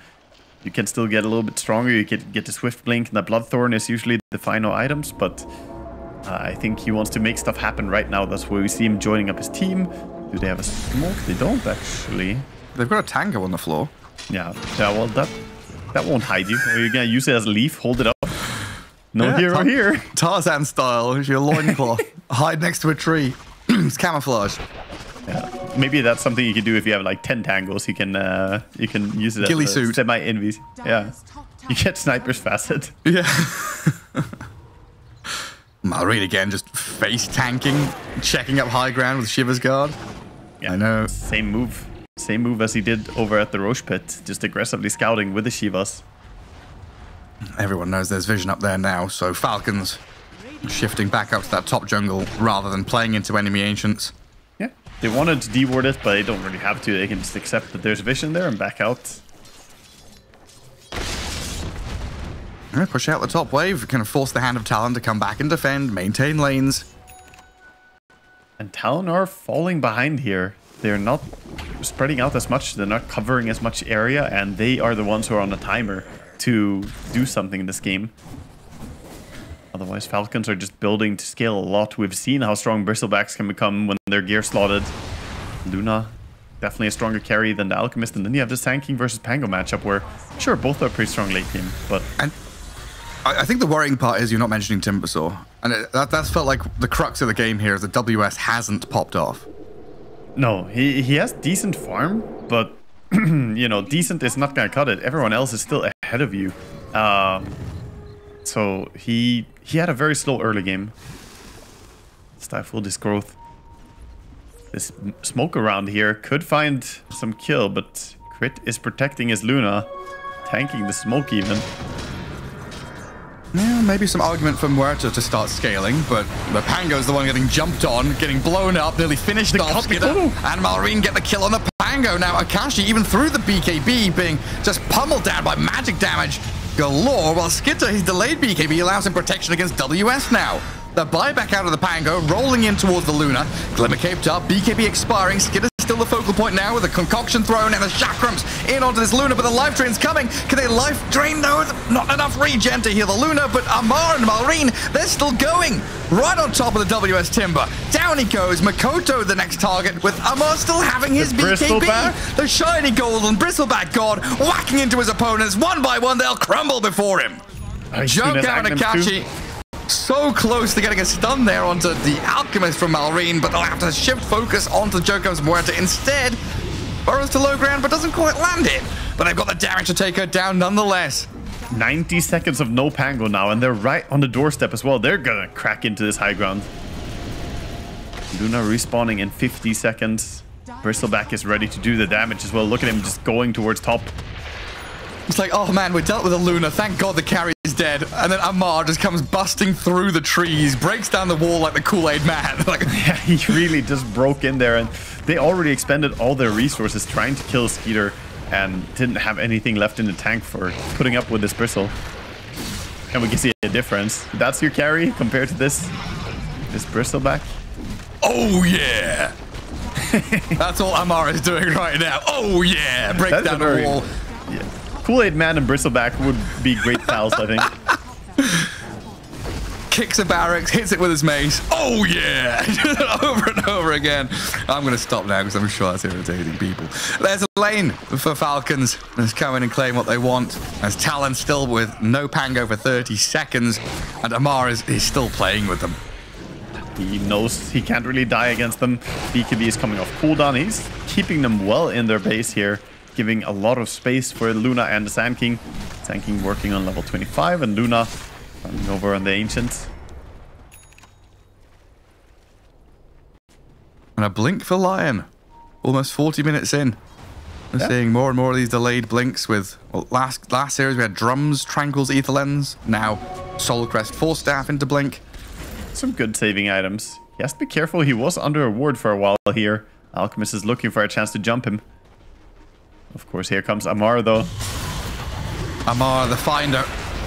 You can still get a little bit stronger. You can get the Swift Blink, and the Bloodthorn is usually the final items, but I think he wants to make stuff happen right now. That's where we see him joining up his team. Do they have a smoke? They don't, actually. They've got a Tango on the floor. Yeah, well, that won't hide you. You're going to use it as a leaf, hold it up. No hero here. Tarzan style, your loincloth. Hide next to a tree. It's camouflage. Yeah, maybe that's something you can do if you have like 10 tangles. You can use it as a semi-envy. Yeah, you get Sniper's Facet. Yeah. Malrine again, just face tanking, checking up high ground with Shiver's Guard. Yeah, I know. Same move as he did over at the Roche Pit, just aggressively scouting with the Shivas. Everyone knows there's vision up there now, so Falcons shifting back up to that top jungle rather than playing into enemy Ancients. Yeah, they wanted to deward it, but they don't really have to. They can just accept that there's vision there and back out. Right, push out the top wave, kind of force the hand of Talon to come back and defend, maintain lanes. And Talon are falling behind here. They're not spreading out as much, they're not covering as much area, and they are the ones who are on the timer to do something in this game. Otherwise, Falcons are just building to scale a lot. We've seen how strong Bristlebacks can become when they're gear slotted. Luna, definitely a stronger carry than the Alchemist. And then you have the Sand King versus Pango matchup where, sure, both are pretty strong late game, but... And I think the worrying part is you're not mentioning Timbersaw. And that's felt like the crux of the game here is that WS hasn't popped off. No, he has decent farm, but, you know, decent is not going to cut it. Everyone else is still ahead of you. So he had a very slow early game. Stifle this growth. This smoke around here could find some kill, but Crit is protecting his Luna, tanking the smoke even. Yeah, maybe some argument for Muerta to start scaling, but Pango's the one getting jumped on, getting blown up, nearly finished off. And Malrine get the kill on the Pango. Now Akashi, even through the BKB, being just pummeled down by magic damage galore, while Skitter, his delayed BKB allows him protection against WS now. The buyback out of the Pango, rolling in towards the Luna. Glimmer caped up, BKB expiring, Skitter still the focal point now with a concoction thrown and the chakrams in onto this Luna, but the life drain's coming. Can they life drain those? Not enough regen to heal the Luna, but Ammar and Malrine, they're still going. Right on top of the WS Timber. Down he goes, Makoto the next target, with Ammar still having his BKB. The shiny golden Bristleback god whacking into his opponents. One by one, they'll crumble before him. Jump down Akashi. So close to getting a stun there onto the Alchemist from Malrine, but they'll have to shift focus onto Joko's Muerta instead. Burrows to low ground, but doesn't quite land it. But they've got the damage to take her down nonetheless. 90 seconds of no Pango now, and they're right on the doorstep as well. They're gonna crack into this high ground. Luna respawning in 50 seconds. Bristleback is ready to do the damage as well. Look at him just going towards top. It's like, oh man, we dealt with a Luna. Thank God the carry is dead. And then Ammar just comes busting through the trees, breaks down the wall like the Kool-Aid man. Like, yeah, he really just broke in there, and they already expended all their resources trying to kill Skeeter and didn't have anything left in the tank for putting up with this Bristle. And we can see a difference. That's your carry compared to this Bristleback. Oh yeah! That's all Ammar is doing right now. Oh yeah! Break down the wall. Yeah. Kool-Aid Man and Bristleback would be great pals, I think. Kicks a barracks, hits it with his mace. Oh, yeah! Over and over again. I'm going to stop now because I'm sure that's irritating people. There's a lane for Falcons. Let's come in and claim what they want. As Talon still with no Pango for 30 seconds. And Ammar is still playing with them. He knows he can't really die against them. BKB is coming off cooldown. He's keeping them well in their base here, giving a lot of space for Luna and the Sand King. Sand King working on level 25 and Luna running over on the Ancients. And a blink for Lion. Almost 40 minutes in. We're seeing more and more of these delayed blinks with, well, last series we had Drums, Tranquils, Aether Lens. Now Soul Crest, Four Staff into blink. Some good saving items. He has to be careful. He was under a ward for a while here. Alchemist is looking for a chance to jump him. Of course, here comes Ammar, though. Ammar, the Finder,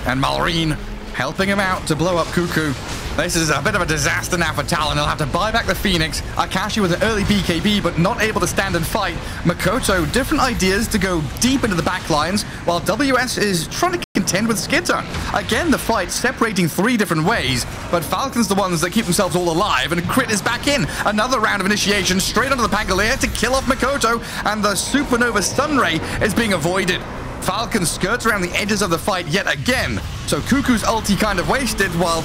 and Malrine helping him out to blow up Cuckoo. This is a bit of a disaster now for Talon. They'll have to buy back the Phoenix. Akashi with an early BKB, but not able to stand and fight. Makoto, different ideas to go deep into the back lines, while WS is trying to contend with Skitter. Again, the fight separating three different ways, but Falcon's the ones that keep themselves all alive, and Crit is back in. Another round of initiation straight onto the Pangolier to kill off Makoto, and the Supernova Sunray is being avoided. Falcon skirts around the edges of the fight yet again. So Cuckoo's ulti kind of wasted, while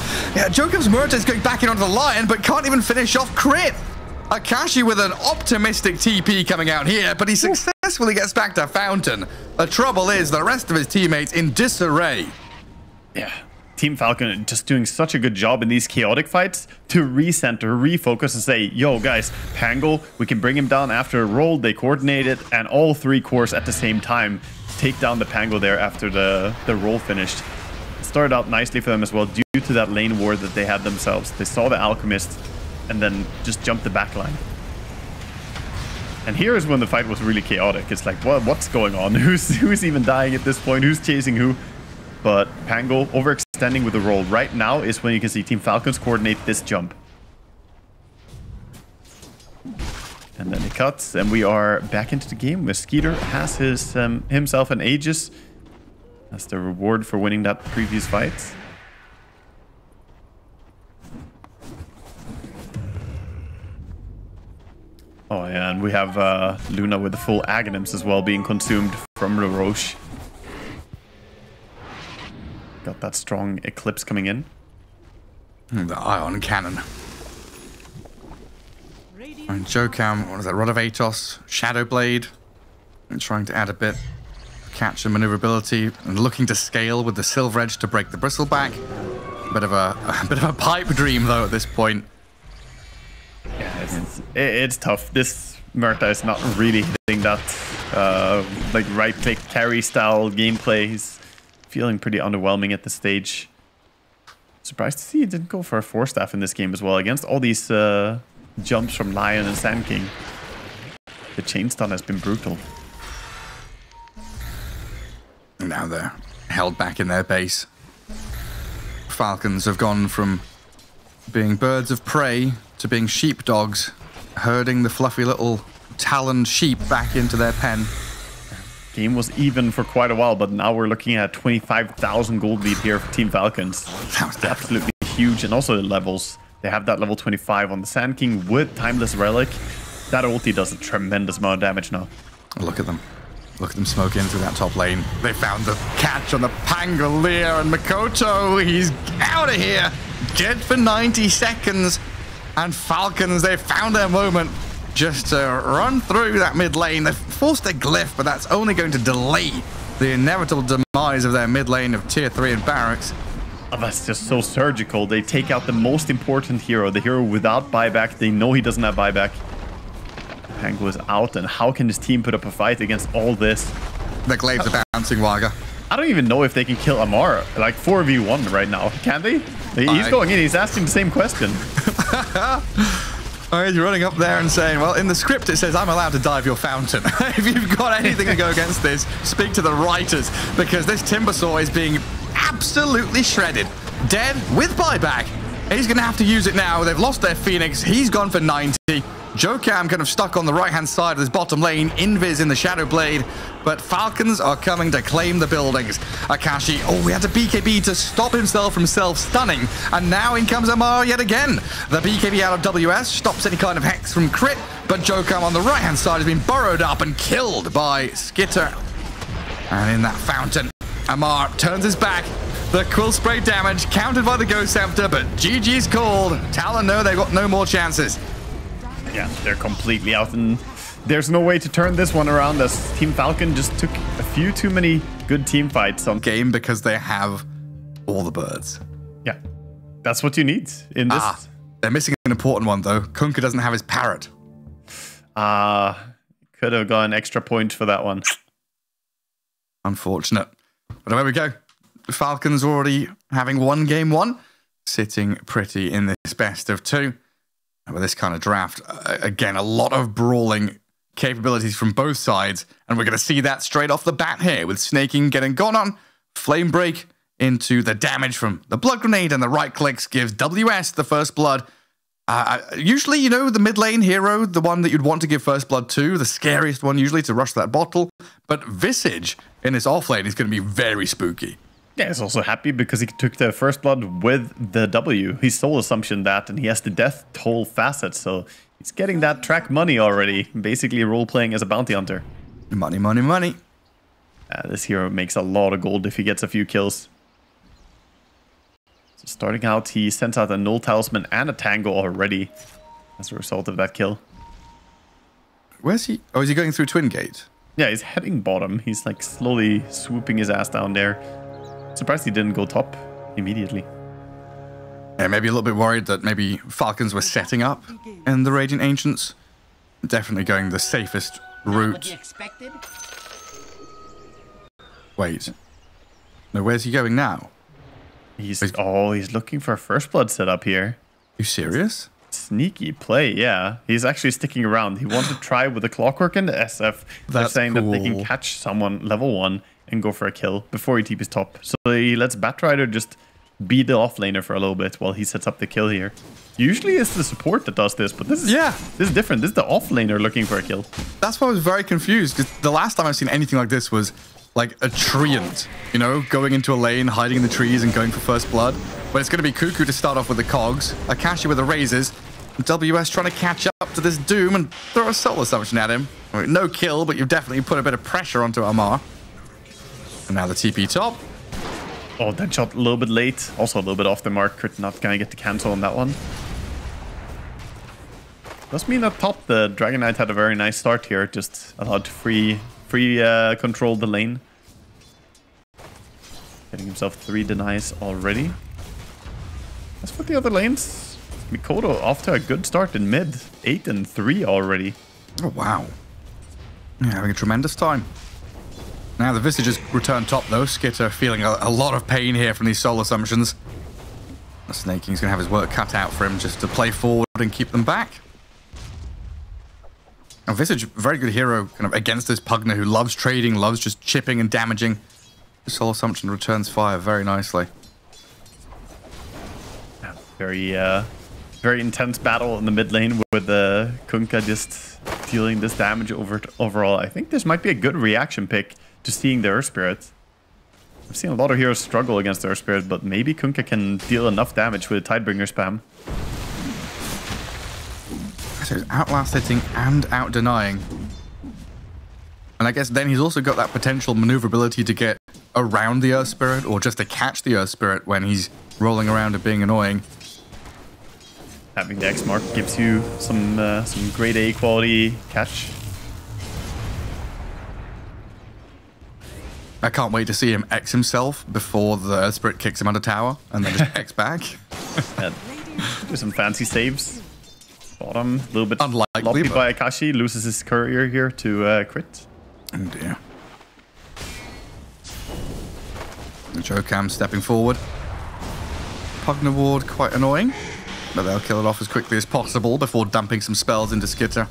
Jokob's Muerta is going back in onto the Lion, but can't even finish off Crit. Akashi with an optimistic TP coming out here, but he successfully gets back to Fountain. The trouble is the rest of his teammates in disarray. Yeah, Team Falcon just doing such a good job in these chaotic fights to recenter, refocus, and say, yo, guys, Pangol, we can bring him down after a roll. They coordinate it, and all three cores at the same time take down the Pangol there after the roll finished. It started out nicely for them as well due to that lane war that they had themselves. They saw the Alchemist and then just jumped the backline. And here is when the fight was really chaotic. It's like, well, what's going on? Who's even dying at this point? Who's chasing who? But Pangol overextending with the roll. Right now is when you can see Team Falcons coordinate this jump. And then it cuts, and we are back into the game. Skeeter has his himself an Aegis. That's the reward for winning that previous fight. Oh, yeah, and we have Luna with the full Aghanims as well being consumed from the Roche. Got that strong Eclipse coming in. The Ion Cannon. And Jokam, what is that, Rod of Atos, Shadow Blade, and trying to add a bit of catch and maneuverability, and looking to scale with the Silver Edge to break the Bristleback. A bit of a pipe dream though at this point. Yeah, it's tough. This Muerta is not really hitting that like right-click carry style gameplay. He's feeling pretty underwhelming at this stage. Surprised to see he didn't go for a four staff in this game as well against all these. Jumps from Lion and Sand King. The chain stun has been brutal. Now they're held back in their base. Falcons have gone from being birds of prey to being sheepdogs, herding the fluffy little taloned sheep back into their pen. Game was even for quite a while, but now we're looking at 25,000 gold lead here for Team Falcons. That was absolutely huge, and also the levels. They have that level 25 on the Sand King with Timeless Relic. That ulti does a tremendous amount of damage now. Look at them. Look at them smoke in through that top lane. They found the catch on the Pangolier, and Makoto, he's out of here. Dead for 90 seconds. And Falcons, they found their moment just to run through that mid lane. They forced a glyph, but that's only going to delay the inevitable demise of their mid lane of tier 3 and barracks. Oh, that's just so surgical. They take out the most important hero, the hero without buyback. They know he doesn't have buyback. Pangol is out, and how can this team put up a fight against all this? The glaives are bouncing, Waga. I don't even know if they can kill Ammar. Like 4v1 right now. Can they? He's going in. He's asking the same question. All right, you're running up there and saying, well, in the script it says I'm allowed to dive your fountain. If you've got anything to go against this, speak to the writers, because this Timbersaw is being absolutely shredded. Dead with buyback. He's going to have to use it now. They've lost their Phoenix. He's gone for 90. Jokam kind of stuck on the right-hand side of this bottom lane. Invis in the Shadow Blade. But Falcons are coming to claim the buildings. Akashi, oh, he had to BKB to stop himself from self-stunning. And now in comes Ammar yet again. The BKB out of WS stops any kind of Hex from Crit. But Jokam on the right-hand side has been burrowed up and killed by Skitter. And in that fountain, Ammar turns his back. The Quill Spray damage countered by the Ghost Scepter, but GG's called. Talon know they've got no more chances. Yeah, they're completely out, and there's no way to turn this one around as Team Falcon just took a few too many good team fights on game because they have all the birds. Yeah, that's what you need in this. Ah, they're missing an important one, though. Kunkka doesn't have his parrot. Could have got an extra point for that one. Unfortunate. But away we go. Falcons already having won game one, sitting pretty in this best of two. With this kind of draft, again, a lot of brawling capabilities from both sides, and we're going to see that straight off the bat here with snaking getting gone on, flame break into the damage from the blood grenade, and the right clicks gives WS the first blood. Usually, you know, the mid lane hero, the one that you'd want to give first blood to, the scariest one usually to rush that bottle. But Visage in this off lane is going to be very spooky. Yeah, he's also happy because he took the first blood with the W. He stole Assumption that, and he has the death toll facet, so he's getting that track money already. Basically role-playing as a bounty hunter. Money, money, money. This hero makes a lot of gold if he gets a few kills. So starting out, he sends out a Null Talisman and a Tangle already as a result of that kill. Where's he? Oh, is he going through Twin Gate? Yeah, he's heading bottom. He's like slowly swooping his ass down there. Surprised he didn't go top immediately. Yeah, maybe a little bit worried that maybe Falcons were setting up in the Radiant Ancients. Definitely going the safest route. Wait. No, where's he going now? He's looking for a first blood setup here. You serious? Sneaky play, yeah. He's actually sticking around. He wants to try with the Clockwork and the SF. They're saying cool. That they can catch someone level 1 and go for a kill before he TP's top. So he lets Batrider just be the offlaner for a little bit while he sets up the kill here. Usually it's the support that does this, but this is different. This is the offlaner looking for a kill. That's why I was very confused, because the last time I've seen anything like this was like a Treant, you know, going into a lane, hiding in the trees and going for first blood. But it's going to be Cuckoo to start off with the Cogs, Akashi with the Razors, and WS trying to catch up to this Doom and throw a Soul Assumption at him. I mean, no kill, but you've definitely put a bit of pressure onto Ammar. And now the TP top. Oh, that shot a little bit late. Also a little bit off the mark. Crit not going to get the cancel on that one. Does mean up top the Dragon Knight had a very nice start here. Just allowed to free control the lane. Getting himself 3 denies already. As for the other lanes, Mikoto off to a good start in mid. 8 and 3 already. Oh, wow. Yeah, having a tremendous time. Now the Visage has returned top though. Skitter feeling a lot of pain here from these soul assumptions. The Snake King's going to have his work cut out for him just to play forward and keep them back. And Visage, very good hero kind of against this Pugna who loves trading, loves just chipping and damaging. The soul assumption returns fire very nicely. Very intense battle in the mid lane with the Kunkka just dealing this damage overall. I think this might be a good reaction pick to seeing the Earth Spirit. I've seen a lot of heroes struggle against the Earth Spirit, but maybe Kunkka can deal enough damage with a Tidebringer spam. So he's outlast hitting and out denying. And I guess then he's also got that potential maneuverability to get around the Earth Spirit or just to catch the Earth Spirit when he's rolling around and being annoying. Having the X mark gives you some grade A quality catch. I can't wait to see him X himself before the Earth Spirit kicks him under tower and then just X back. Yeah. Do some fancy saves. Bottom, a little bit unlikely by Akashi, loses his courier here to crit. Oh dear. Chokam stepping forward. Pugna ward quite annoying. But they'll kill it off as quickly as possible before dumping some spells into Skitter.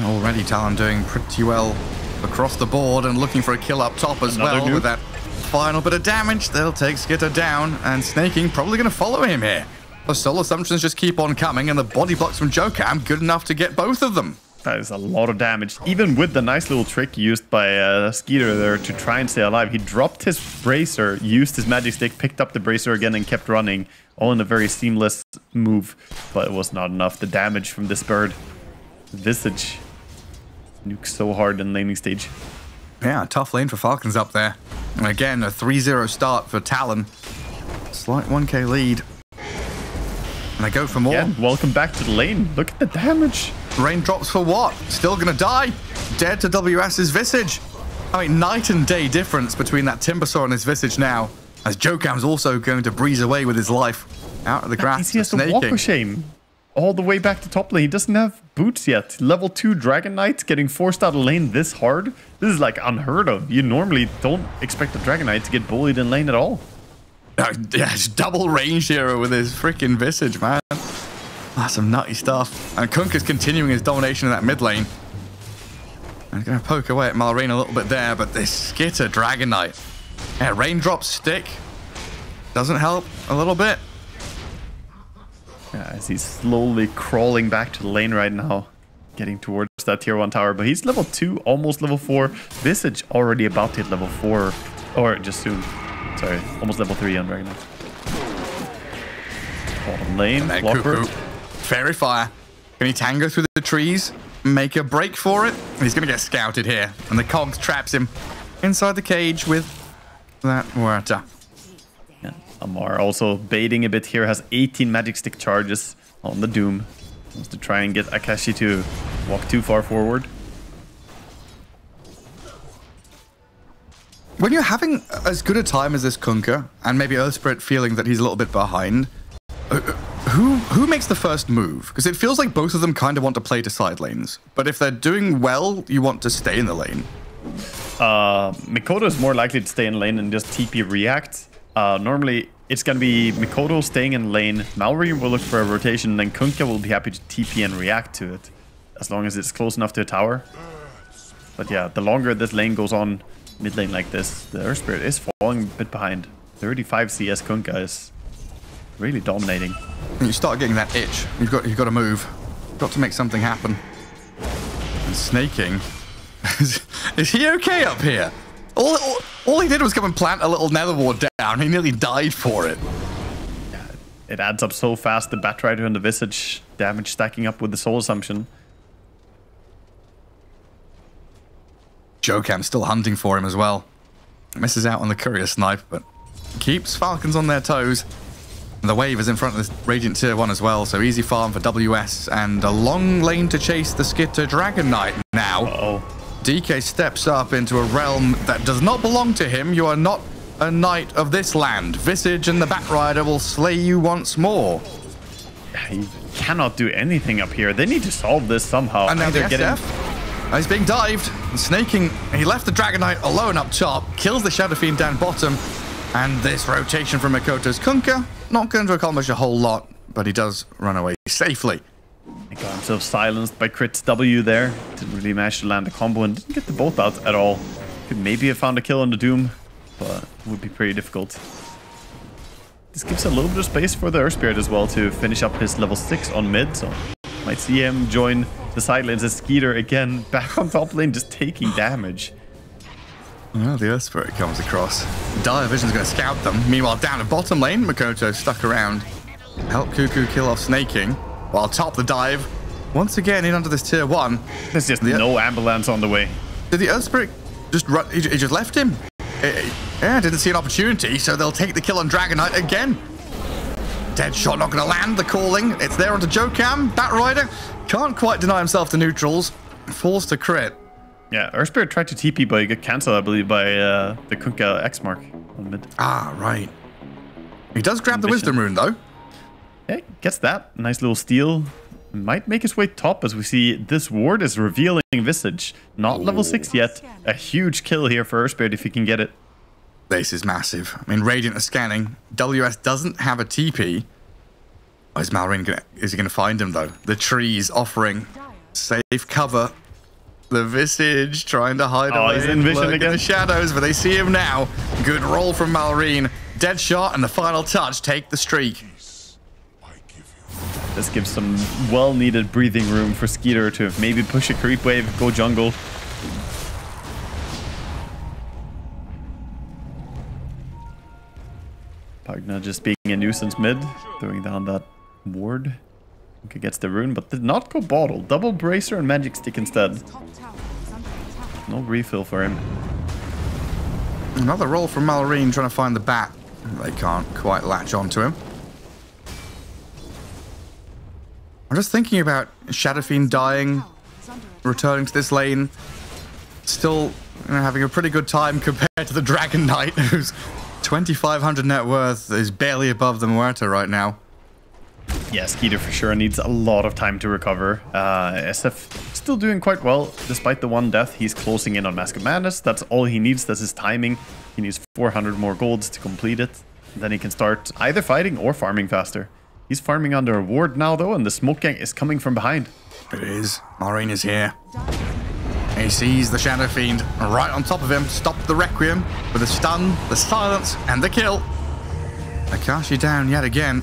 Already Talon doing pretty well across the board and looking for a kill up top as well with that final bit of damage. They'll take Skitter down and Snaking probably going to follow him here. The soul assumptions just keep on coming and the body blocks from Jokam good enough to get both of them. That is a lot of damage. Even with the nice little trick used by Skeeter there to try and stay alive, he dropped his Bracer, used his Magic Stick, picked up the Bracer again and kept running. All in a very seamless move, but it was not enough. The damage from this bird. Visage nukes so hard in laning stage. Yeah, tough lane for Falcons up there. And again, a 3-0 start for Talon. Slight 1k lead. And they go for more. Yeah, welcome back to the lane. Look at the damage. Raindrops for what? Still gonna die. Dead to WS's Visage. I mean, night and day difference between that Timbersaw and his Visage now, as Jokam's also going to breeze away with his life out of the grass. He has to walk of shame all the way back to top lane. He doesn't have boots yet. Level 2 Dragon Knight getting forced out of lane this hard. This is like unheard of. You normally don't expect the Dragon Knight to get bullied in lane at all. Yeah, it's double range hero with his freaking Visage, man. That's some nutty stuff. And Kunkka's continuing his domination in that mid lane. I'm going to poke away at Malrine a little bit there, but this Skitter Dragon Knight. Yeah, Raindrop Stick doesn't help a little bit. Yeah, as he's slowly crawling back to the lane right now, getting towards that tier 1 tower. But he's level 2, almost level 4. Visage already about to hit level 4, or just soon. Sorry, almost level 3 on Dragon Knight. Bottom lane, Cuckoo. Fairy Fire. Can he tango through the trees? Make a break for it? He's going to get scouted here. And the Cogs traps him inside the cage with that Muerta. Yeah, Ammar also baiting a bit here. Has 18 Magic Stick charges on the Doom. Wants to try and get Akashi to walk too far forward. When you're having as good a time as this Kunkka, and maybe Earth Spirit feeling that he's a little bit behind, who makes the first move? Because it feels like both of them kind of want to play to side lanes. But if they're doing well, you want to stay in the lane. Mikoto is more likely to stay in lane and just TP react. Normally, it's going to be Mikoto staying in lane. Malrine will look for a rotation, and then Kunkka will be happy to TP and react to it. As long as it's close enough to a tower. But yeah, the longer this lane goes on, mid lane like this, the Earth Spirit is falling a bit behind. 35 CS Kunkka is really dominating. You start getting that itch. You've got to move. You've got to make something happen. And Snaking. Is he okay up here? All he did was come and plant a little nether ward down. He nearly died for it. Yeah, it adds up so fast. The Batrider and the Visage damage stacking up with the Soul Assumption. Jokam still hunting for him as well. Misses out on the Courier Snipe, but keeps Falcons on their toes. The wave is in front of this Radiant Tier 1 as well, so easy farm for WS and a long lane to chase the Skitter Dragon Knight now. DK steps up into a realm that does not belong to him. You are not a knight of this land. Visage and the Batrider will slay you once more. He cannot do anything up here. They need to solve this somehow. And now they're getting... He's being dived. And Snaking, he left the Dragon Knight alone up top, kills the Shadow Fiend down bottom. And this rotation from Mikoto's Kunkka, not going to accomplish a whole lot, but he does run away safely. He got himself silenced by Crit's W there. Didn't really manage to land a combo and didn't get the both out at all. Could maybe have found a kill on the Doom, but it would be pretty difficult. This gives a little bit of space for the Earth Spirit as well to finish up his level 6 on mid, so might see him join the side lanes as Skeeter again back on top lane, just taking damage. Well, the Earth Spirit comes across. Dire Vision's going to scout them. Meanwhile, down at bottom lane, Mikoto's stuck around. Help Cuckoo kill off Snaking. While top the dive. Once again, in under this tier 1. There's just no ambulance on the way. Did the Earth Spirit just run? He just left him? Yeah, didn't see an opportunity, so they'll take the kill on Dragon Knight again. Dead shot not going to land. The calling. It's there onto Jokam. Batrider can't quite deny himself to neutrals. Forced to crit. Yeah, Earth Spirit tried to TP, but he got cancelled, I believe, by the Kunkka X Mark on mid. Ah, right. He does grab the Wisdom Rune, though. Yeah, gets that. Nice little steal. Might make his way top as we see this ward is revealing Visage. Not level 6 yet. A huge kill here for Earth Spirit if he can get it. This is massive. I mean, Radiant is scanning. WS doesn't have a TP. Oh, is Malrine gonna, is he going to find him, though? The trees offering safe cover. The Visage trying to hide away. He's in vision again. In the shadows, but they see him now. Good roll from Malrine. Dead shot and the final touch. Take the streak. This gives some well-needed breathing room for Skeeter to maybe push a creep wave, go jungle. Pugna just being a nuisance mid, throwing down that ward. Kunkka gets the rune, but did not go bottle. Double Bracer and Magic Stick instead. No refill for him. Another roll from Malrine trying to find the bat. They can't quite latch onto him. I'm just thinking about Shadow Fiend dying, returning to this lane, still having a pretty good time compared to the Dragon Knight, whose 2,500 net worth is barely above the Muerta right now. Yeah, Skeeter for sure needs a lot of time to recover. SF still doing quite well. Despite the one death, he's closing in on Mask of Madness. That's all he needs. That's his timing. He needs 400 more golds to complete it. Then he can start either fighting or farming faster. He's farming under a ward now, though, and the smoke gank is coming from behind. It is. Malrine is here. He sees the Shadow Fiend right on top of him. Stop the Requiem with the stun, the silence, and the kill. Akashi down yet again.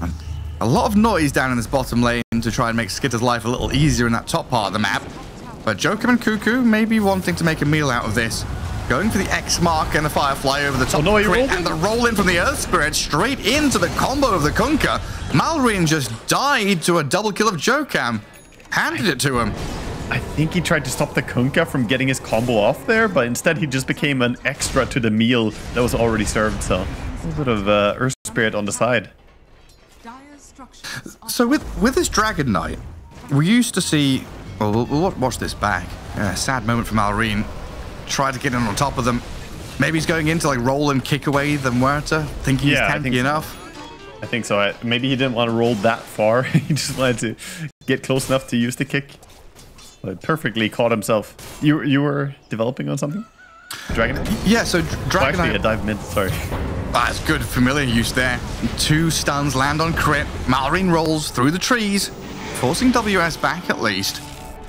And a lot of noise down in this bottom lane to try and make Skitter's life a little easier in that top part of the map. But Jokum and Cuckoo may be wanting to make a meal out of this. Going for the X mark and the Firefly over the top and the roll in from the Earth Spirit straight into the combo of the Kunkka. Malrine just died to a double kill of Jokam. Handed it to him. I think he tried to stop the Kunkka from getting his combo off there, but instead he just became an extra to the meal that was already served. So a little bit of Earth Spirit on the side. So with this Dragon Knight, we used to see... Well, we'll watch this back. Yeah, sad moment for Malrine. Try to get in on top of them. Maybe he's going in to like roll and kick away the Muerta, thinking he's tanky enough. I think so. Maybe he didn't want to roll that far. He just wanted to get close enough to use the kick. But perfectly caught himself. You were developing on something? Dragonite? Yeah, so Dragonite... Oh, actually, I dive mid, sorry. That's good familiar use there. Two stuns land on crit. Malrine rolls through the trees, forcing WS back at least.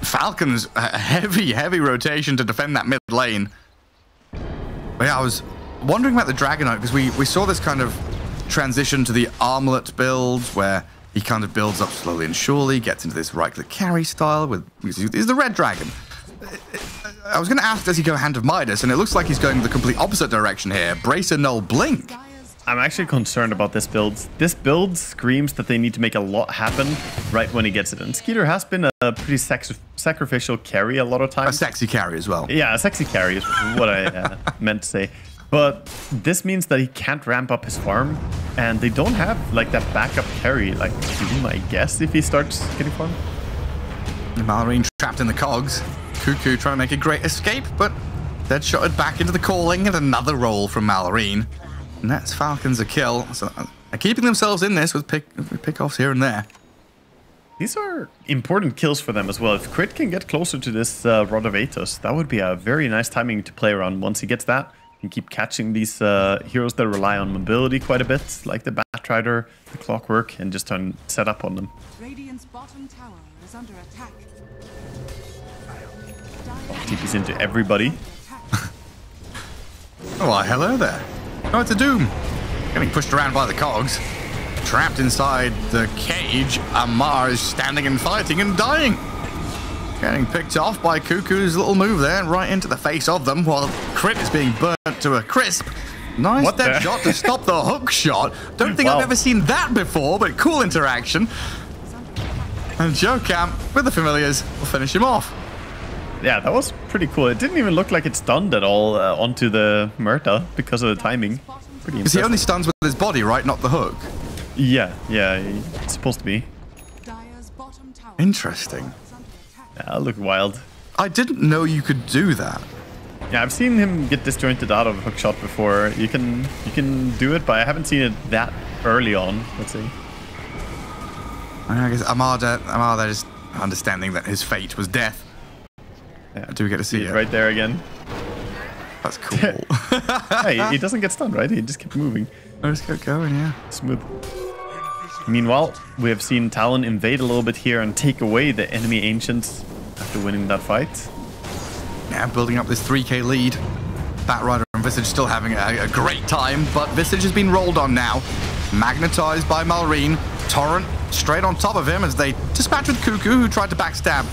Falcons, a heavy, heavy rotation to defend that mid lane. But yeah, I was wondering about the Dragonite because we saw this kind of transition to the Armlet build where he kind of builds up slowly and surely, gets into this right-click carry style with... He's the Red Dragon. I was going to ask, does he go Hand of Midas? And it looks like he's going the complete opposite direction here. Bracer, Null, Blink. I'm actually concerned about this build. This build screams that they need to make a lot happen right when he gets it. And Skeeter has been a pretty sacrificial carry a lot of times. A sexy carry as well. Yeah, a sexy carry is what I meant to say. But this means that he can't ramp up his farm. And they don't have like that backup carry, like Doom, I guess, if he starts getting farm. Malrine trapped in the cogs. Cuckoo trying to make a great escape, but dead shotted back into the calling and another roll from Malrine. And that's Falcons a kill. So they're keeping themselves in this with pickoffs here and there. These are important kills for them as well. If Crit can get closer to this Rod of Atos, that would be a very nice timing to play around. Once he gets that, you can keep catching these heroes that rely on mobility quite a bit, like the Batrider, the Clockwork, and just turn set up on them. Radiant's bottom tower is under attack. TP's into everybody. Oh, hello there. Oh, it's a Doom. Getting pushed around by the cogs. Trapped inside the cage, Ammar is standing and fighting and dying. Getting picked off by Cuckoo's little move there, right into the face of them, while Crit is being burnt to a crisp. Nice dead shot to stop the hook shot. Don't think I've ever seen that before, but cool interaction. And Jokam, with the familiars, will finish him off. Yeah, that was pretty cool. It didn't even look like it stunned at all onto the Muerta because of the timing. Pretty impressive. Because he only stuns with his body, right? Not the hook. Yeah, it's supposed to be. Interesting. Yeah, look wild. I didn't know you could do that. Yeah, I've seen him get disjointed out of a hookshot before. You can do it, but I haven't seen it that early on. Let's see. I guess Ammar there is understanding that his fate was death. Yeah. Do we get to see it? Right there again. That's cool. Hey, he doesn't get stunned, right? He just kept moving. I just kept going, yeah. Smooth. Meanwhile, we have seen Talon invade a little bit here and take away the enemy Ancients after winning that fight. Yeah, building up this 3K lead. Batrider and Visage still having a great time, but Visage has been rolled on now. Magnetized by Malrine. Torrent straight on top of him as they dispatch with Cuckoo, who tried to backstab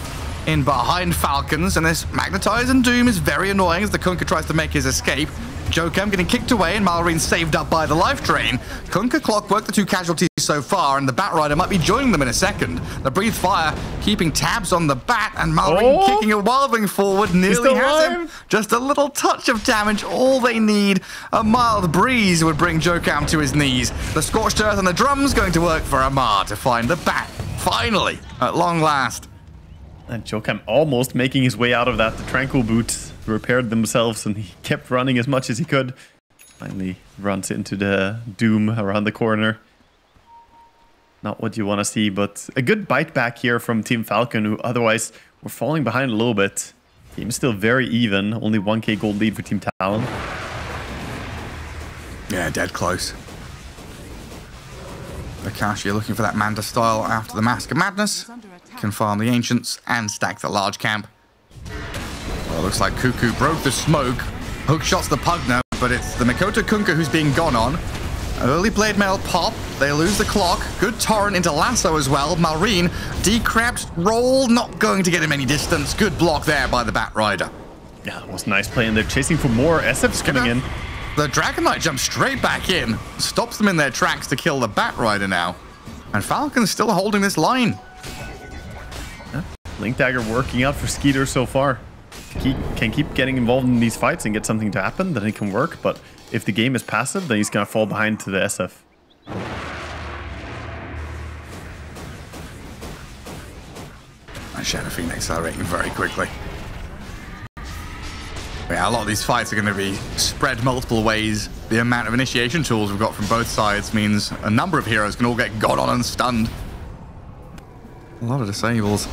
in behind Falcons, and this Magnetize and Doom is very annoying as the Kunkka tries to make his escape. Jokam getting kicked away and Malrine saved up by the life train. Kunkka Clockwork, the two casualties so far, and the Batrider might be joining them in a second. The Breathe Fire keeping tabs on the Bat, and Malrine kicking a Wildwing forward, nearly has him. Just a little touch of damage, all they need. A mild breeze would bring Jokam to his knees. The Scorched Earth and the drums going to work for Ammar to find the Bat, finally, at long last. And Jokam almost making his way out of that. The Tranquil Boots repaired themselves and he kept running as much as he could. Finally runs into the Doom around the corner. Not what you want to see, but a good bite back here from Team Falcon, who otherwise were falling behind a little bit. Team's still very even. Only 1K gold lead for Team Talon. Yeah, dead close. Akashi looking for that Manda style after the Mask of Madness. Can farm the Ancients and stack the large camp. Well, it looks like Cuckoo broke the smoke. Hook shots the Pugna, but it's the Mikoto Kunkka who's being gone on. Early Blade Mail pop, they lose the clock. Good Torrent into Lasso as well. Malrine decraps, roll, not going to get him any distance. Good block there by the Bat Rider. Yeah, that was nice play, and they're chasing for more. SF's coming in. The Dragon Knight jumps straight back in, stops them in their tracks to kill the Bat Rider now. And Falcon's still holding this line. Yeah, Blink Dagger working out for Skeeter so far. He can keep getting involved in these fights and get something to happen, then it can work, but if the game is passive, then he's going to fall behind to the SF. And Shadow Phoenix accelerating very quickly. Yeah, a lot of these fights are going to be spread multiple ways. The amount of initiation tools we've got from both sides means a number of heroes can all get got on and stunned. A lot of disables.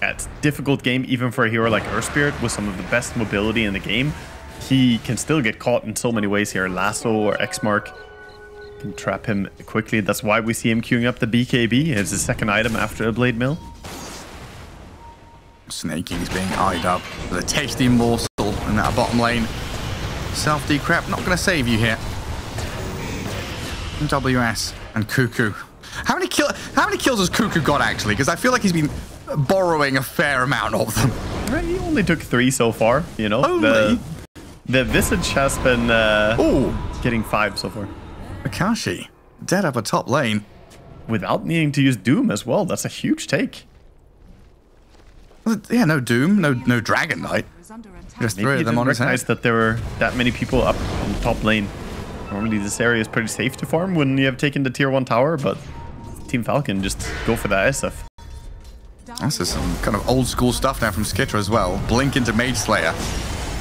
Yeah, it's a difficult game even for a hero like Earth Spirit with some of the best mobility in the game. He can still get caught in so many ways here. Lasso or X-Mark can trap him quickly. That's why we see him queuing up the BKB. It's his second item after a Blade Mill. Snakey's being eyed up with a tasty morsel in that bottom lane. Self-decrap, not going to save you here. WS and Cuckoo. How many kills has Cuckoo got, actually? Because I feel like he's been borrowing a fair amount of them. He only took 3 so far, you know. Only? The Visage has been getting 5 so far. Akashi, dead up a top lane. Without needing to use Doom as well. That's a huge take. Well, yeah, no Doom, no Dragon Knight. Just three of them on his head. Maybe he didn't recognize that there were that many people up on top lane. Normally this area is pretty safe to farm when you have taken the tier 1 tower, but Team Falcon just go for that SF. This is some kind of old school stuff now from Skitra as well. Blink into Mage Slayer.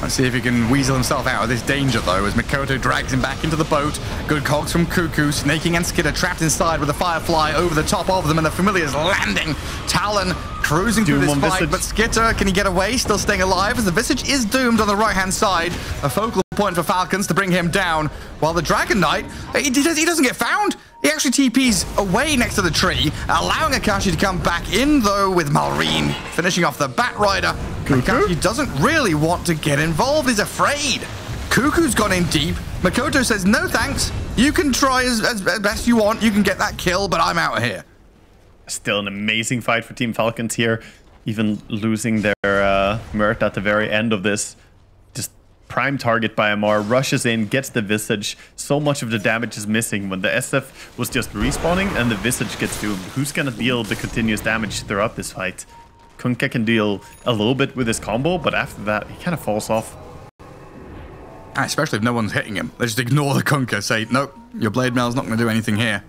Let's see if he can weasel himself out of this danger, though, as Mikoto drags him back into the boat. Good cogs from Cuckoo, snaking and Skidder trapped inside with a Firefly over the top of them, and the Familiar's landing. Talon cruising through this fight, but Skidder, can he get away? Still staying alive, as the Visage is doomed on the right-hand side. A focal point for Falcons to bring him down, while the Dragon Knight, he doesn't get found. He actually TPs away next to the tree, allowing Akashi to come back in, though, with Malrine finishing off the Bat Rider. Cuckoo doesn't really want to get involved. He's afraid. Cuckoo's gone in deep. Mikoto says, no thanks. You can try as best you want. You can get that kill, but I'm out of here. Still an amazing fight for Team Falcons here. Even losing their Muerta at the very end of this. Just prime target by Ammar. Rushes in, gets the Visage. So much of the damage is missing when the SF was just respawning and the Visage gets doomed. Who's going to deal the continuous damage throughout this fight? Kunkka can deal a little bit with his combo, but after that, he kind of falls off. Especially if no one's hitting him. They just ignore the Kunkka, say, nope, your Blade Mail's not going to do anything here.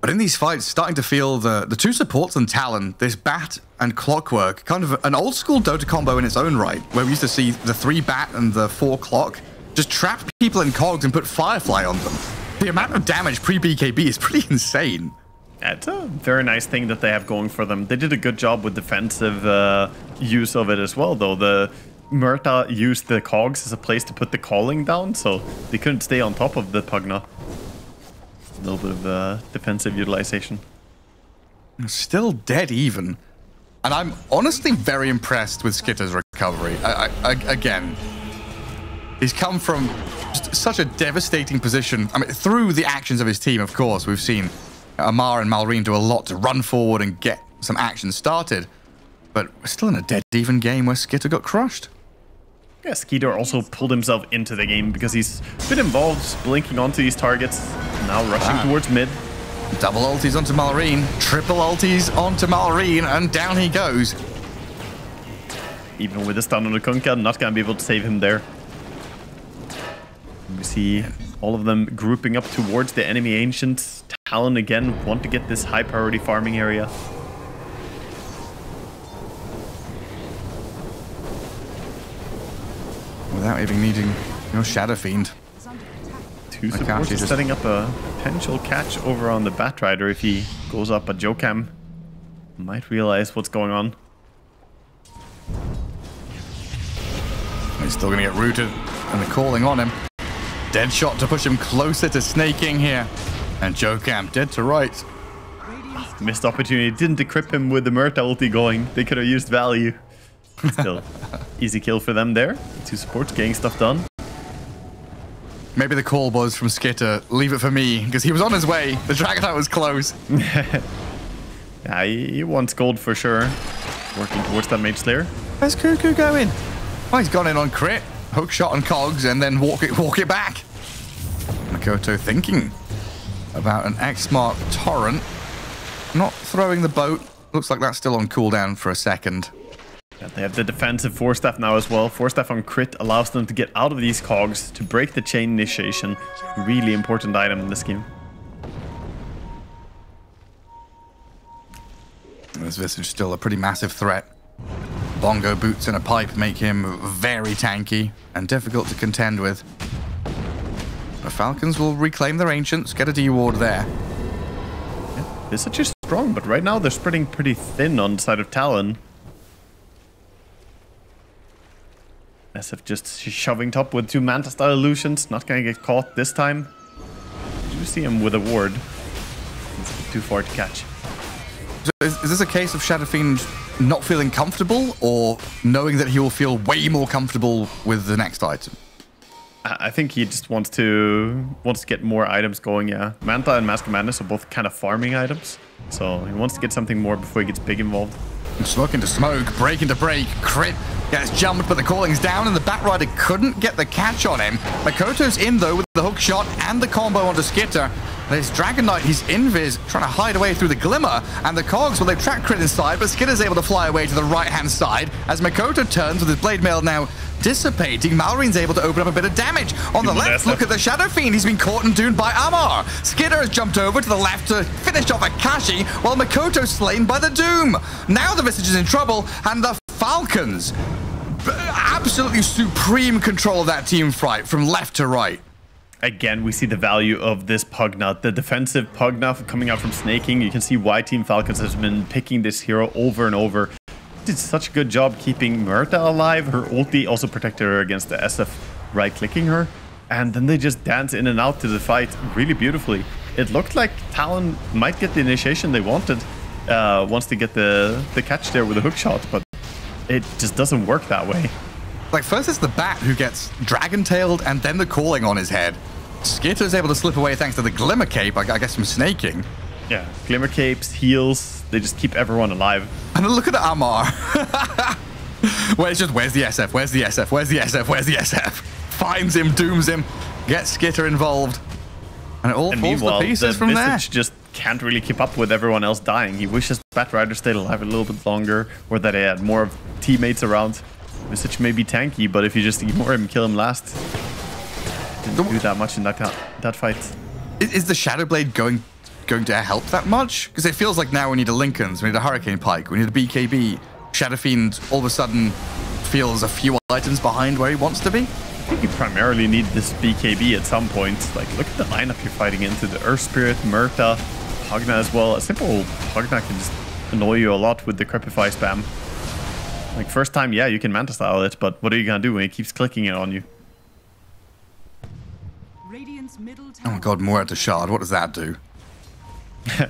But in these fights, starting to feel the two supports on Talon, this Bat and Clockwork, kind of an old-school Dota combo in its own right, where we used to see the 3 Bat and the 4 Clock just trap people in cogs and put Firefly on them. The amount of damage pre-BKB is pretty insane. It's a very nice thing that they have going for them. They did a good job with defensive use of it as well, though. The Muerta used the cogs as a place to put the calling down, so they couldn't stay on top of the Pugna. A little bit of defensive utilization. Still dead even. And I'm honestly very impressed with Skitter's recovery. Again, he's come from just such a devastating position. I mean, through the actions of his team, of course, we've seen Ammar and Malrine do a lot to run forward and get some action started. But we're still in a dead even game where Skiter got crushed. Yeah, Skiter also pulled himself into the game because he's been involved, blinking onto these targets, now rushing towards mid. Double ulties onto Malrine, triple ulties onto Malrine, and down he goes. Even with the stun on the Kunkka, not going to be able to save him there. We see all of them grouping up towards the enemy Ancients. Talon again want to get this high priority farming area. Without even needing your Shadow Fiend. Two supports just setting up a potential catch over on the Batrider if he goes up, but Jokam might realize what's going on. He's still going to get rooted and they're calling on him. Dead shot to push him closer to snaking here. And Jokam dead to rights. Missed opportunity. Didn't equip him with the Muerta ulti going. They could have used value. Still, easy kill for them there. Two supports getting stuff done. Maybe the call was from Skitter. Leave it for me, because he was on his way. The Dragonite was close. Yeah, he wants gold for sure. Working towards that Mage Slayer. Where's Cuckoo going? Oh, he's gone in on crit. Hook shot on Cogs and then walk it back. Makoto thinking about an X-Mark Torrent. Not throwing the boat. Looks like that's still on cooldown for a second. Yeah, they have the defensive 4-staff now as well. 4-staff on crit allows them to get out of these cogs to break the chain initiation. Really important item in this game. This Visage still a pretty massive threat. Bongo boots and a pipe make him very tanky and difficult to contend with. The Falcons will reclaim their Ancients, get a D-ward there. Yeah, Visage is strong, but right now they're spreading pretty thin on the side of Talon. SF just shoving top with two Manta-style illusions. Not going to get caught this time. You see him with a ward. It's too far to catch. So is this a case of Shadowfiend not feeling comfortable, or knowing that he will feel way more comfortable with the next item? I think he just wants to get more items going, yeah. Manta and Mask of Madness are both kind of farming items. So he wants to get something more before he gets big involved. Smoke into smoke, break into break, crit gets jumped, but the calling's down and the Batrider couldn't get the catch on him. Makoto's in though with the hook shot and the combo onto Skitter. There's Dragon Knight, he's invis, trying to hide away through the Glimmer, and the Cogs, well, they've tracked crit inside, but Skitter's able to fly away to the right-hand side as Makoto turns with his Blade Mail now dissipating. Malrine's able to open up a bit of damage. On the left, look at the Shadow Fiend. He's been caught and doomed by Ammar. Skitter has jumped over to the left to finish off Akashi, while Makoto's slain by the Doom. Now the Visage is in trouble, and the Falcons. Absolutely supreme control of that team fight from left to right. Again, we see the value of this Pugna, the defensive Pugna coming out from Snaking. You can see why Team Falcons has been picking this hero over and over. Did such a good job keeping Muerta alive. Her ulti also protected her against the SF right-clicking her. And then they just dance in and out to the fight really beautifully. It looked like Talon might get the initiation they wanted once they get the catch there with the hook shot, but it just doesn't work that way. Like, first it's the Bat who gets dragon-tailed and then the calling on his head. Skitter's able to slip away thanks to the Glimmer Cape, I guess, from Snaking. Yeah, Glimmer Capes, heals, they just keep everyone alive. And look at the Ammar. Where it's just, where's the SF? Where's the SF? Where's the SF? Where's the SF? Finds him, dooms him, gets Skitter involved. And it all falls to pieces from there. Visage just can't really keep up with everyone else dying. He wishes Batrider stayed alive a little bit longer, or that he had more teammates around. Visage may be tanky, but if you just ignore him, kill him last. Didn't do that much in that fight. Is the Shadowblade going to help that much? Because it feels like now we need a Lincoln's, we need a Hurricane Pike, we need a BKB. Shadowfiend all of a sudden feels a few items behind where he wants to be. I think you primarily need this BKB at some point. Like, look at the lineup you're fighting into. The Earth Spirit, Muerta, Pugna as well. A simple Pugna can just annoy you a lot with the Crepify spam. Like, first time, yeah, you can Manta style it, but what are you going to do when he keeps clicking it on you? Oh my god, Muerta Shard, what does that do?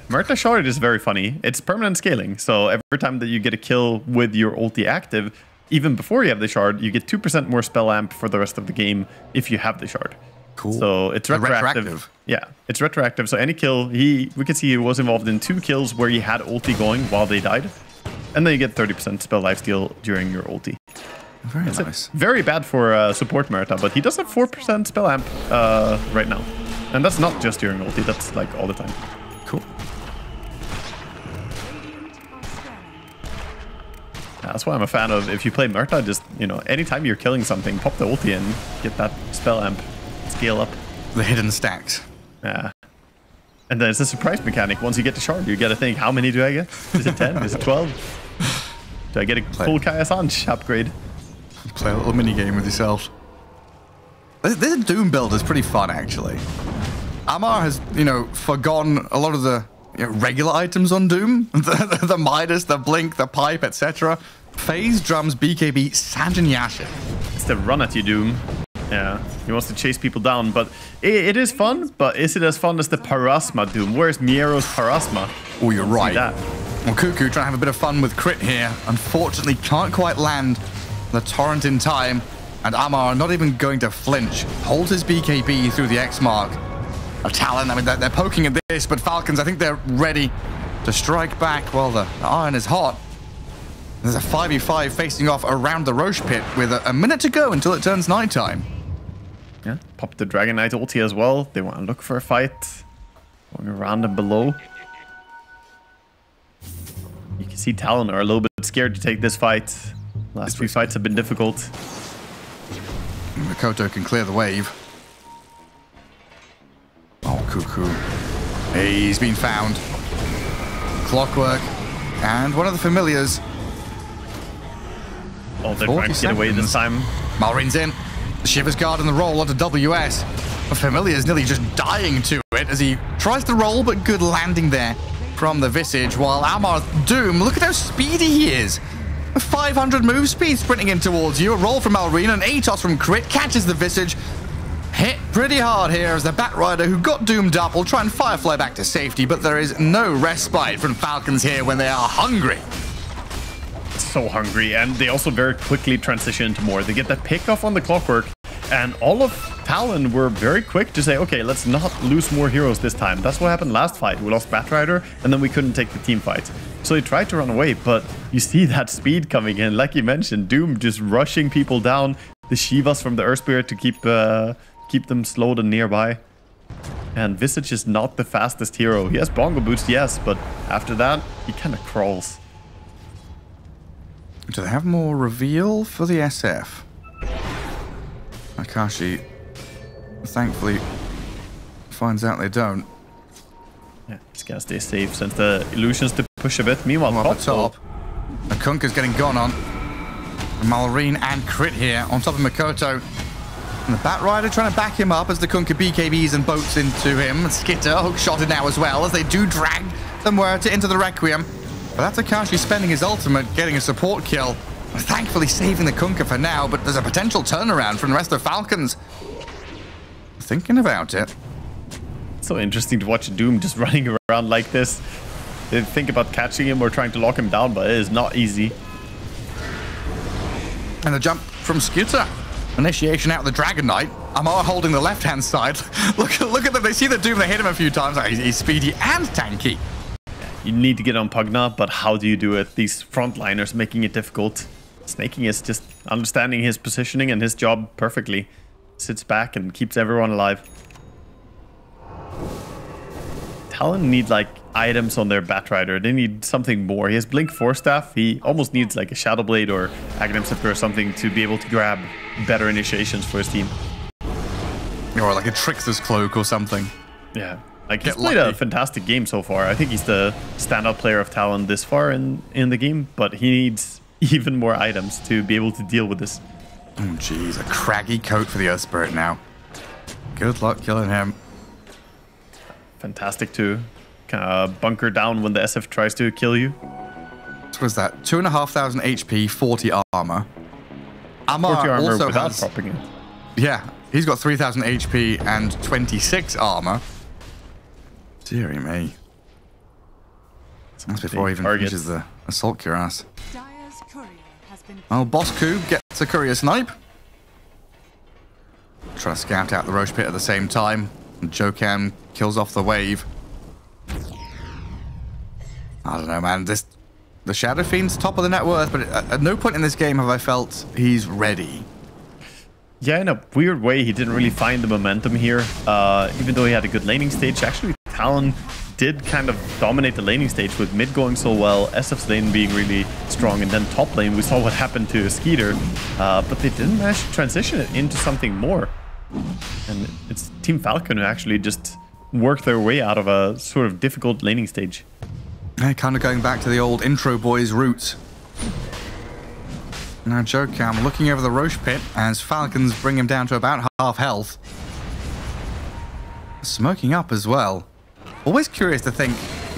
Muerta Shard is very funny. It's permanent scaling, so every time that you get a kill with your ulti active, even before you have the Shard, you get 2% more spell amp for the rest of the game if you have the Shard. Cool. So it's retroactive. Yeah, it's retroactive, so any kill, we can see he was involved in 2 kills where he had ulti going while they died. And then you get 30% spell lifesteal during your ulti. Very nice. Very bad for support Muerta, but he does have 4% spell amp right now. And that's not just during ulti, that's like all the time. Cool. That's why I'm a fan of, if you play Muerta, just, you know, anytime you're killing something, pop the ulti and get that spell amp. Scale up. The hidden stacks. Yeah. And then it's a surprise mechanic. Once you get the Shard, you got to think, how many do I get? Is it 10? Is it 12? Do I get a full Kaya Sanj upgrade? Play a little minigame with yourself. This Doom build is pretty fun, actually. Ammar has, you know, forgone a lot of the regular items on Doom. The Midas, the Blink, the Pipe, etc. Phase, Drums, BKB, Sanj and Yasha. It's the run at you, Doom. Yeah, he wants to chase people down, but it is fun. But is it as fun as the Parasma Doom? Where's Miero's Parasma? Oh, you're right. Well, Cuckoo trying to have a bit of fun with crit here. Unfortunately, can't quite land the Torrent in time. And Ammar not even going to flinch. Holds his BKB through the X mark of Talon. I mean, they're poking at this, but Falcons, I think they're ready to strike back while the iron is hot. There's a 5v5 facing off around the Roche pit with a minute to go until it turns nighttime. Yeah, pop the Dragon Knight ult here as well. They want to look for a fight. Going around and below. You can see Talon are a little bit scared to take this fight. Last few fights have been difficult. Makoto can clear the wave. Oh, Cuckoo. He's been found. Clockwork. And one of the familiars. Oh, they're trying to get away this time. Malrine's in. Shiver's guard and the roll onto WS. The familiar's nearly just dying to it as he tries to roll, but good landing there from the Visage. While Ammar Doom, look at how speedy he is. 500 move speed sprinting in towards you. A roll from Malrine, an Atos from Crit, catches the Visage. Hit pretty hard here as the Batrider, who got doomed up, will try and Firefly back to safety, but there is no respite from Falcons here when they are hungry. So hungry, and they also very quickly transition to more. They get that pick off on the Clockwork, and all of Talon were very quick to say, okay, let's not lose more heroes this time. That's what happened last fight. We lost Batrider, and then we couldn't take the team fight. So they tried to run away, but you see that speed coming in. Like you mentioned, Doom just rushing people down. The Shivas from the Earth Spirit to keep them slowed and nearby. And Visage is not the fastest hero. He has Bongo Boots, yes, but after that, he kind of crawls. Do they have more reveal for the SF? Akashi, thankfully, finds out they don't. Yeah, he's gonna stay safe, since the illusions to push a bit. Meanwhile, up the top, Akunka's getting gone on. Malrine and Crit here on top of Makoto. And the Batrider trying to back him up as the Kunkka BKBs and boats into him. Skitter hookshotted now as well as they do drag the Muerta into the Requiem. But that's Akashi spending his ultimate, getting a support kill. Thankfully saving the Kunkka for now, but there's a potential turnaround from the rest of Falcons. Thinking about it. It's so interesting to watch Doom just running around like this. They think about catching him or trying to lock him down, but it is not easy. And a jump from Skitter. Initiation out of the Dragon Knight. Ammar holding the left-hand side. look at them. They see the Doom. They hit him a few times. He's speedy and tanky. You need to get on Pugna, but how do you do it? These frontliners making it difficult. Snaking is just understanding his positioning and his job perfectly. Sits back and keeps everyone alive. Talon need like items on their Batrider. They need something more. He has Blink 4 Staff. He almost needs like a Shadow Blade or Aghanim Scepter or something to be able to grab better initiations for his team. Or like a Trickster's Cloak or something. Yeah. Like, he's played a fantastic game so far. I think he's the standout player of Talon this far in the game, but he needs even more items to be able to deal with this. Oh, jeez. A craggy coat for the Earth Spirit now. Good luck killing him. Fantastic to kind of bunker down when the SF tries to kill you. What was that? 2,500 HP, 40 armor. Ammar 40 armor also without propping it. Yeah, he's got 3,000 HP and 26 armor. Deary me. That's before he even reaches the Assault Cuirass. Oh, Boss Coup gets a Courier Snipe. Trying to scout out the Roche Pit at the same time. And Jokam kills off the wave. I don't know, man. The Shadow Fiend's top of the net worth, but at no point in this game have I felt he's ready. Yeah, in a weird way, he didn't really find the momentum here. Even though he had a good laning stage, actually, Talon did kind of dominate the laning stage with mid going so well, SF's lane being really strong, and then top lane, we saw what happened to Skeeter, but they didn't manage to transition it into something more. And it's Team Falcon who actually just worked their way out of a sort of difficult laning stage. Yeah, kind of going back to the old Intro Boys roots. Now Jokam looking over the Roche pit as Falcons bring him down to about half health. Smoking up as well. Always curious to think,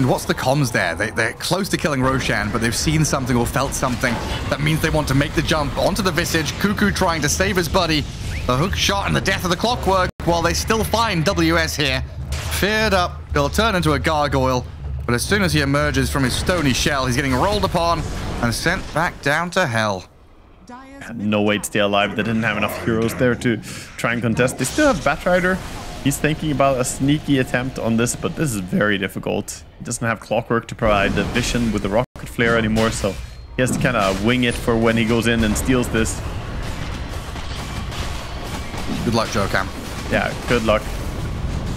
what's the comms there? They're close to killing Roshan, but they've seen something or felt something. That means they want to make the jump onto the Visage. Cuckoo trying to save his buddy. The hook shot and the death of the clockwork while they still find WS here. Feared up, he'll turn into a gargoyle, but as soon as he emerges from his stony shell, he's getting rolled upon and sent back down to hell. No way to stay alive. They didn't have enough heroes there to try and contest. They still have Batrider. He's thinking about a sneaky attempt on this, but this is very difficult. He doesn't have Clockwork to provide the vision with the rocket flare anymore, so he has to kind of wing it for when he goes in and steals this. Good luck, Joe Cam. Yeah, good luck.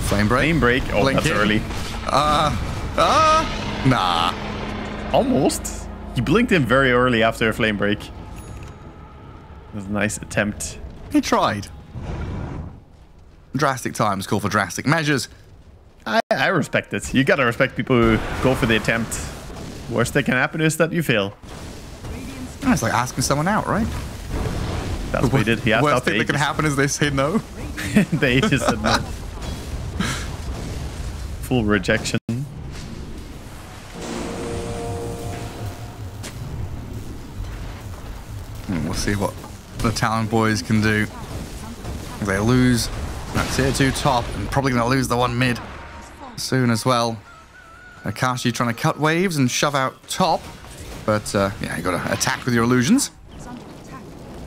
Flame break. Flame break. Oh, Blink that's in. Early. Nah. Almost. He blinked in very early after a flame break. That was a nice attempt. He tried. Drastic times call for drastic measures. I respect it. You gotta respect people who go for the attempt. Worst that can happen is that you fail. It's like asking someone out, right? That's what he did. He asked out the worst thing that can happen is they say no. They just said no. Full rejection. We'll see what the Talon boys can do. They lose that tier 2 top and probably going to lose the one mid soon as well. Akashi trying to cut waves and shove out top. But yeah, you got to attack with your illusions.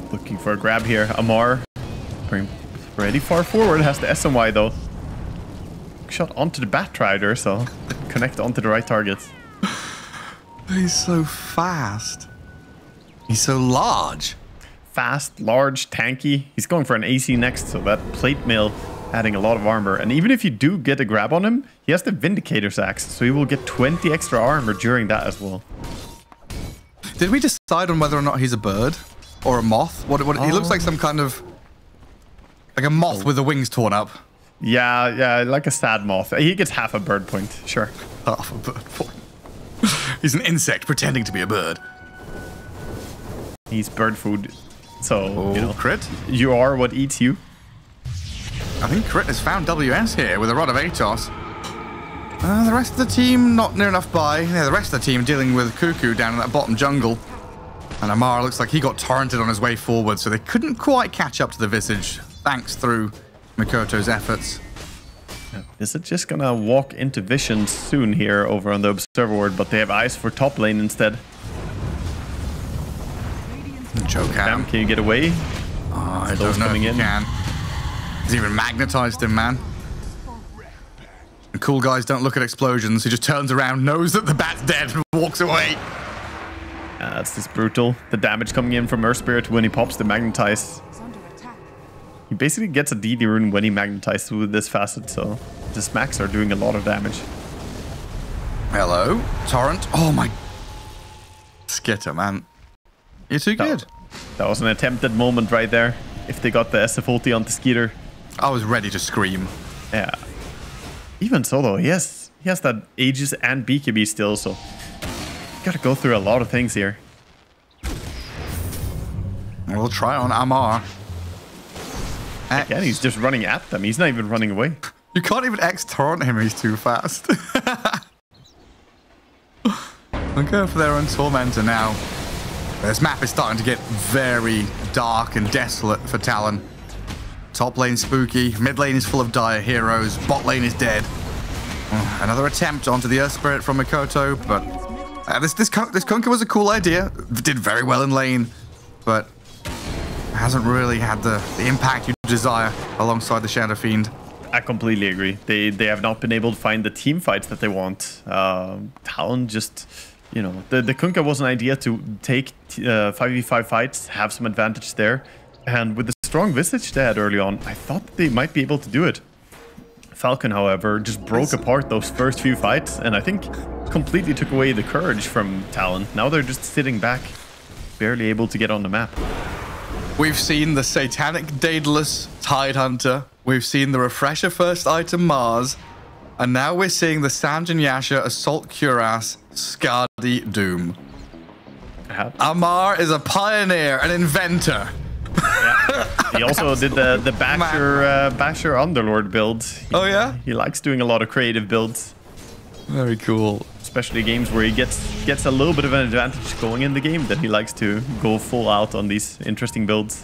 Looking for a grab here. Ammar pretty far forward. Has the SMY though. Shot onto the Batrider, so connect onto the right target. He's so fast. He's so large. Fast, large, tanky. He's going for an AC next, so that plate mail adding a lot of armor. And even if you do get a grab on him, he has the Vindicator's Axe, so he will get 20 extra armor during that as well. Did we decide on whether or not he's a bird or a moth? What? Oh. He looks like some kind of like a moth with the wings torn up. Yeah, yeah, like a sad moth. He gets half a bird point, sure. Half a bird point. He's an insect pretending to be a bird. He's bird food, so you know, crit. You are what eats you. I think Crit has found WS here with a Rod of Atos. The rest of the team not near enough by. Yeah, the rest of the team dealing with Cuckoo down in that bottom jungle. And Ammar looks like he got torrented on his way forward, so they couldn't quite catch up to the Visage, thanks through Mikoto's efforts. Is it just gonna walk into vision soon here over on the Observer Ward, but they have eyes for top lane instead. Joe Cam, can you get away? Oh, I don't know if he can. He's even magnetized him, man. The cool guys don't look at explosions. He just turns around, knows that the bat's dead, and walks away. That's just brutal. The damage coming in from Earth Spirit when he pops the magnetize. He basically gets a DD rune when he magnetizes with this facet, so the smacks are doing a lot of damage. Hello, Torrent. Oh my... Skitter, man. You're too good. That was an attempted moment right there. If they got the SF ulti onto Skeeter. I was ready to scream. Yeah. Even so though, he has that Aegis and BKB still, so gotta go through a lot of things here. We'll try on Ammar. Again, he's just running at them. He's not even running away. You can't even X-taunt him, he's too fast. I'm going for their own Tormentor now. This map is starting to get very dark and desolate for Talon. Top lane spooky, mid lane is full of dire heroes, bot lane is dead. Another attempt onto the Earth Spirit from Mikoto, but this Kunkka was a cool idea. Did very well in lane, but hasn't really had the impact you desire alongside the Shadow Fiend. I completely agree. They have not been able to find the team fights that they want. Talon just... You know, the Kunkka was an idea to take 5v5 fights, have some advantage there. And with the strong Visage they had early on, I thought they might be able to do it. Falcon, however, just broke apart those first few fights and I think completely took away the courage from Talon. Now they're just sitting back, barely able to get on the map. We've seen the Satanic Daedalus Tidehunter. We've seen the Refresher First Item Mars. And now we're seeing the Sanjin Yasha Assault Cuirass Skadi Doom. Ammar is a pioneer, an inventor. Yeah. He also did the Basher Underlord build. He likes doing a lot of creative builds. Very cool. Especially games where he gets a little bit of an advantage going in the game, that he likes to go full out on these interesting builds.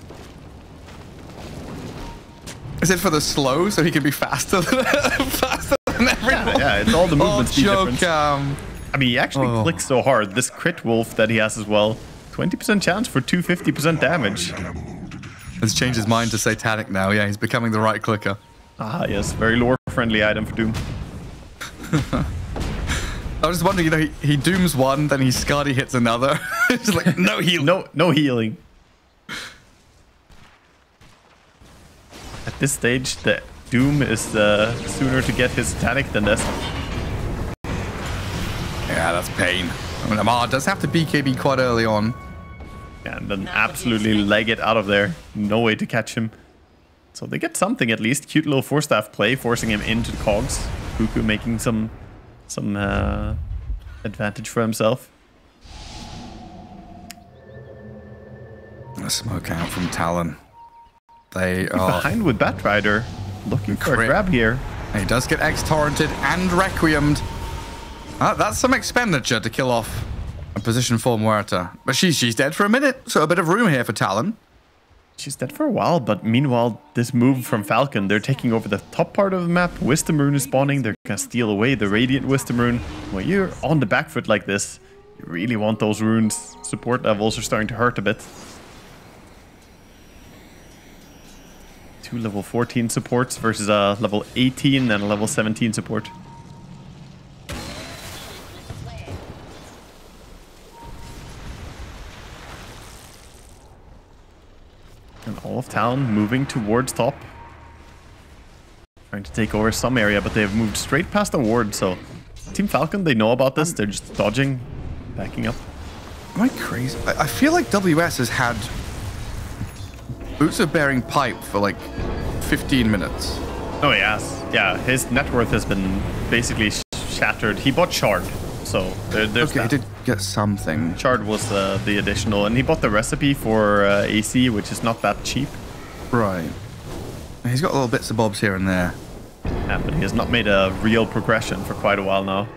Is it for the slow so he can be faster than, faster than everyone? Yeah, it's all the movement speed difference. I mean, he actually clicks so hard. This crit wolf that he has as well. 20% chance for 250% damage. Has changed his mind to Satanic now. Yeah, he's becoming the right clicker. Ah, yes. Very lore-friendly item for Doom. I was just wondering, you know, he dooms one, then he Skadi hits another. It's like, no healing. No healing. At this stage, the Doom is sooner to get his Satanic than this. Yeah, that's pain. I mean, Ammar does have to BKB quite early on. And then absolutely leg it out of there. No way to catch him. So they get something at least. Cute little four-staff play, forcing him into the cogs. Cuckoo making some advantage for himself. A smoke out from Talon. They are behind with Batrider. Looking for a grab here. And he does get X-torrented and Requiemed. That's some expenditure to kill off a position for Muerta. But she's dead for a minute, so a bit of room here for Talon. She's dead for a while, but meanwhile, this move from Falcon, they're taking over the top part of the map. Wisdom Rune is spawning. They're going to steal away the Radiant Wisdom Rune. When you're on the back foot like this, you really want those runes. Support levels are starting to hurt a bit. Two level 14 supports versus a level 18 and a level 17 support. And all of Talon moving towards top. Trying to take over some area, but they have moved straight past the ward, so... Team Falcon, they know about this. They're just dodging, backing up. Am I crazy? I feel like WS has had... Boots of Bearing Pipe for like 15 minutes. Oh, yes. Yeah, his net worth has been basically shattered. He bought Shard, so there's that. He did get something. Shard was the additional, and he bought the recipe for AC, which is not that cheap. Right. He's got little bits of bobs here and there. Yeah, but he has not made a real progression for quite a while now.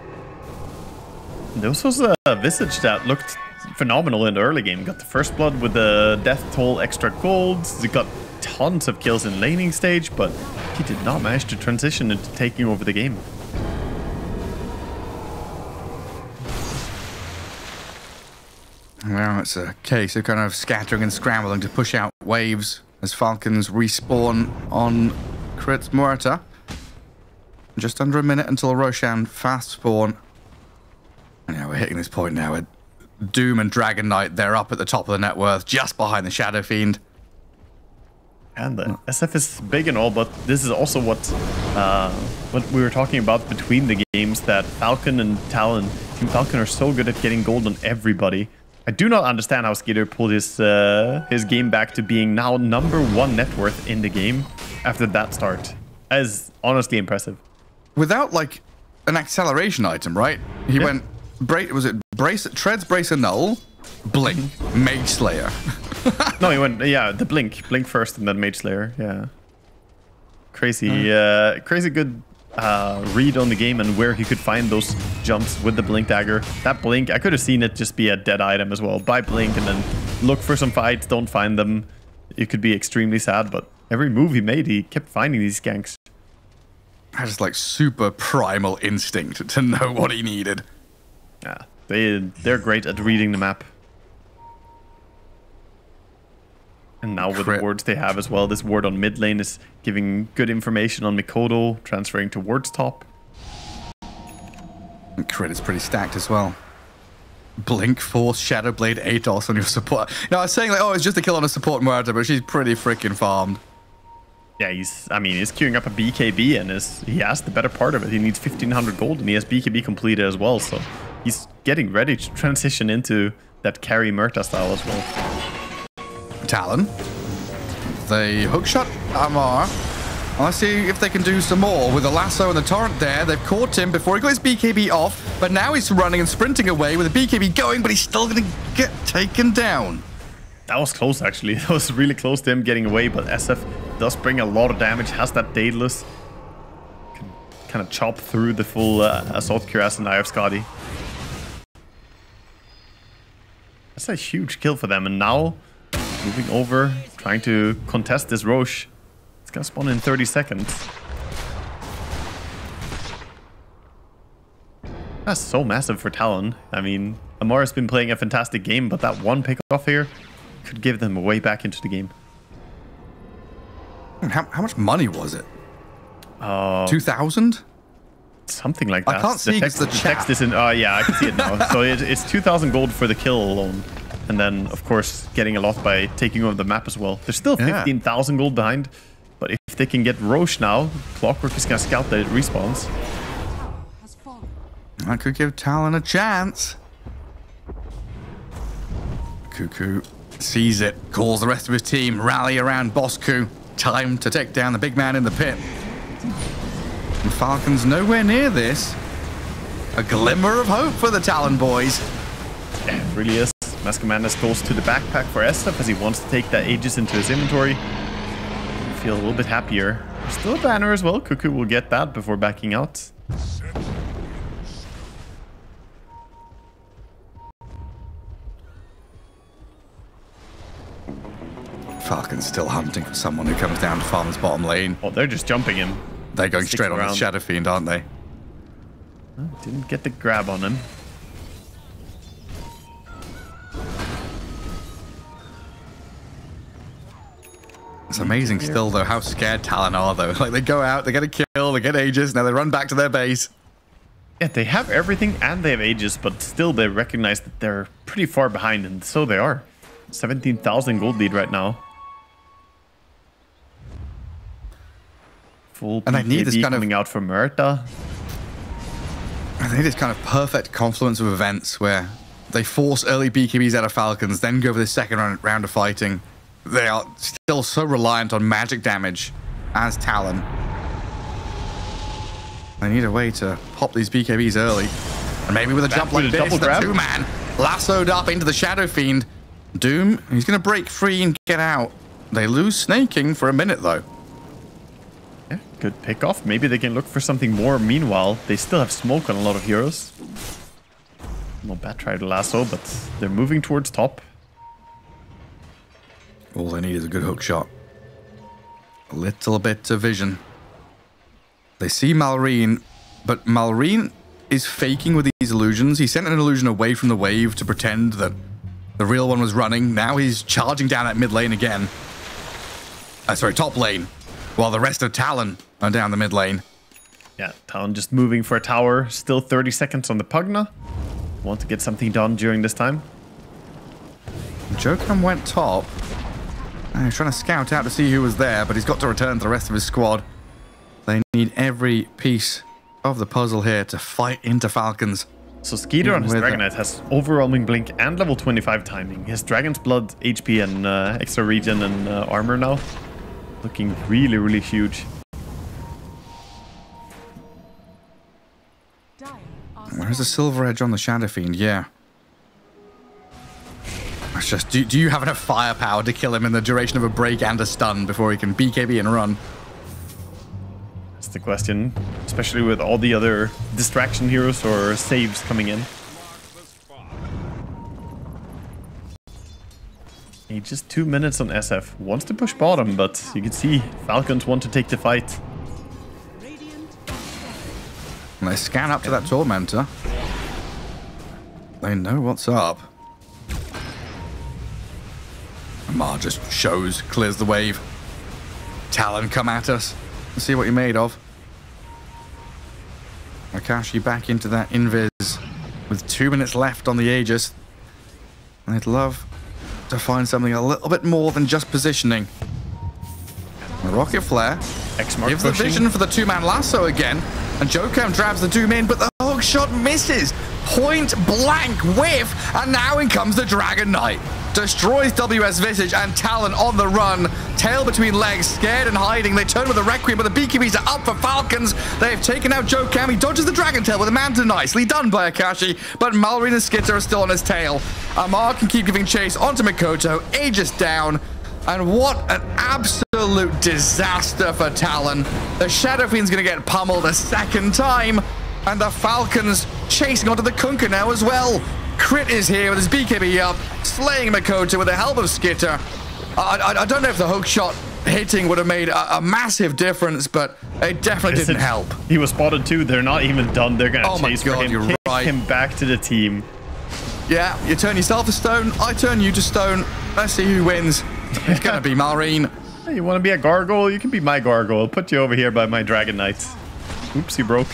This was a Visage that looked phenomenal in the early game. Got the first blood with the death toll extra gold. He got tons of kills in laning stage, but he did not manage to transition into taking over the game. Well, it's a case of kind of scattering and scrambling to push out waves as Falcons respawn on Crit Muerta. Just under a minute until Roshan fast spawn. Yeah, we're hitting this point now. Doom and Dragon Knight, they're up at the top of the net worth, just behind the Shadow Fiend. And the SF is big and all, but this is also what we were talking about between the games, that Falcon and Talon. Team Falcon are so good at getting gold on everybody. I do not understand how Skidder pulled his game back to being now #1 net worth in the game after that start. That is honestly impressive. Without, like, an acceleration item, right? He went... Was it Bracer, Treads, Bracer, Null, Blink, Mage Slayer? No, he went, yeah, the Blink first and then Mage Slayer, yeah. Crazy, crazy good read on the game and where he could find those jumps with the Blink Dagger. That Blink, I could have seen it just be a dead item as well. Buy Blink and then look for some fights, don't find them. It could be extremely sad, but every move he made, he kept finding these ganks. That is like super primal instinct to know what he needed. Yeah, they're great at reading the map. And now with the wards they have as well, this ward on mid lane is giving good information on Mikoto, transferring towards top. And Crit is pretty stacked as well. Blink, Force, Shadowblade, Atos on your support. Now I was saying, like, oh, it's just a kill on a support Muerta, but she's pretty freaking farmed. Yeah, he's queuing up a BKB and he has the better part of it. He needs 1,500 gold and he has BKB completed as well, so... He's getting ready to transition into that carry Muerta style as well. Talon. They hookshot Ammar. Let's see if they can do some more with the lasso and the torrent there. They've caught him before he got his BKB off, but now he's running and sprinting away with the BKB going, but he's still going to get taken down. That was close, actually. That was really close to him getting away, but SF does bring a lot of damage, has that Daedalus. Can kind of chop through the full Assault Cuirass and Eye of Skadi. That's a huge kill for them, and now moving over, trying to contest this Roche. It's going to spawn in 30 seconds. That's so massive for Talon. I mean, Ammara's been playing a fantastic game, but that one pick off here could give them a way back into the game. How much money was it? 2,000? Something like that. I can't see the text, the text isn't... Oh, yeah, I can see it now. So it's 2,000 gold for the kill alone. And then, of course, getting a lot by taking over the map as well. They're still 15,000 gold behind. But if they can get Roche now, Clockwork is going to scout that it respawns. I could give Talon a chance. Cuckoo sees it, calls the rest of his team, rally around Bosku. Time to take down the big man in the pit. And Falcon's nowhere near this. A glimmer of hope for the Talon boys. Yeah, it really is. Mascamandas goes to the backpack for Estef as he wants to take that Aegis into his inventory. I feel a little bit happier. Still a banner as well. Cuckoo will get that before backing out. Falcon's still hunting for someone who comes down to Farmer's bottom lane. Oh, they're just jumping him. They're going straight on the Shadow Fiend, aren't they? Oh, didn't get the grab on him. It's amazing still, though, how scared Talon are, though. Like, they go out, they get a kill, they get Aegis, now they run back to their base. Yeah, they have everything and they have Aegis, but still they recognize that they're pretty far behind, and so they are. 17,000 gold lead right now. Full and I need this kind coming of, out for Muerta. I think this kind of perfect confluence of events where they force early BKBs out of Falcons, then go for the second round of fighting. They are still so reliant on magic damage as Talon. They need a way to pop these BKBs early. And maybe with a jump like this, the two-man lassoed up into the Shadow Fiend. Doom, he's going to break free and get out. They lose snaking for a minute, though. Yeah, good pick off. Maybe they can look for something more. Meanwhile, they still have smoke on a lot of heroes. Not bad try to lasso, but they're moving towards top. All they need is a good hook shot. A little bit of vision. They see Malrine, but Malrine is faking with these illusions. He sent an illusion away from the wave to pretend that the real one was running. Now he's charging down that mid lane again. Sorry, top lane. While the rest of Talon are down the mid lane. Yeah, Talon just moving for a tower. Still 30 seconds on the Pugna. Want to get something done during this time. Jokan went top. He was trying to scout out to see who was there, but he's got to return to the rest of his squad. They need every piece of the puzzle here to fight into Falcons. So Skeeter on his Dragonite has overwhelming blink and level 25 timing. His Dragon's Blood, HP and extra regen and armor now. Looking really, really huge. Where's the Silver Edge on the Shadow Fiend? Yeah. It's just, do you have enough firepower to kill him in the duration of a break and a stun before he can BKB and run? That's the question, especially with all the other distraction heroes or saves coming in. Hey, just 2 minutes on SF. Wants to push bottom, but you can see Falcons want to take the fight. And they scan up to that Tormentor. They know what's up. Ammar just shows, clears the wave. Talon, come at us. Let's see what you're made of. Akashi back into that invis with 2 minutes left on the Aegis. I'd love to find something a little bit more than just positioning. The rocket flare gives the vision for the two-man lasso again, and Jokam grabs the doom in, but the hook shot misses. Point blank whiff, and now in comes the Dragon Knight. Destroys WS Visage and Talon on the run. Tail between legs, scared and hiding. They turn with a Requiem, but the BKBs are up for Falcons. They've taken out Jokam. He dodges the Dragon Tail with a Manta. Nicely done by Akashi, but Malrine and Skitter are still on his tail. Ammar can keep giving chase onto Mikoto. Aegis down. And what an absolute disaster for Talon. The Shadow Fiend's going to get pummeled a second time. And the Falcons chasing onto the Kunkka now as well. Crit is here with his BKB up, slaying Mikoto with the help of Skitter. I don't know if the hook shot hitting would have made a massive difference, but it definitely didn't help. He was spotted too. They're not even done. They're going to chase for him. You're right. Him back to the team. Yeah, you turn yourself to stone. I turn you to stone. Let's see who wins. It's going to be Malrine. You want to be a gargoyle? You can be my gargoyle. I'll put you over here by my dragon knights. Oops, he broke.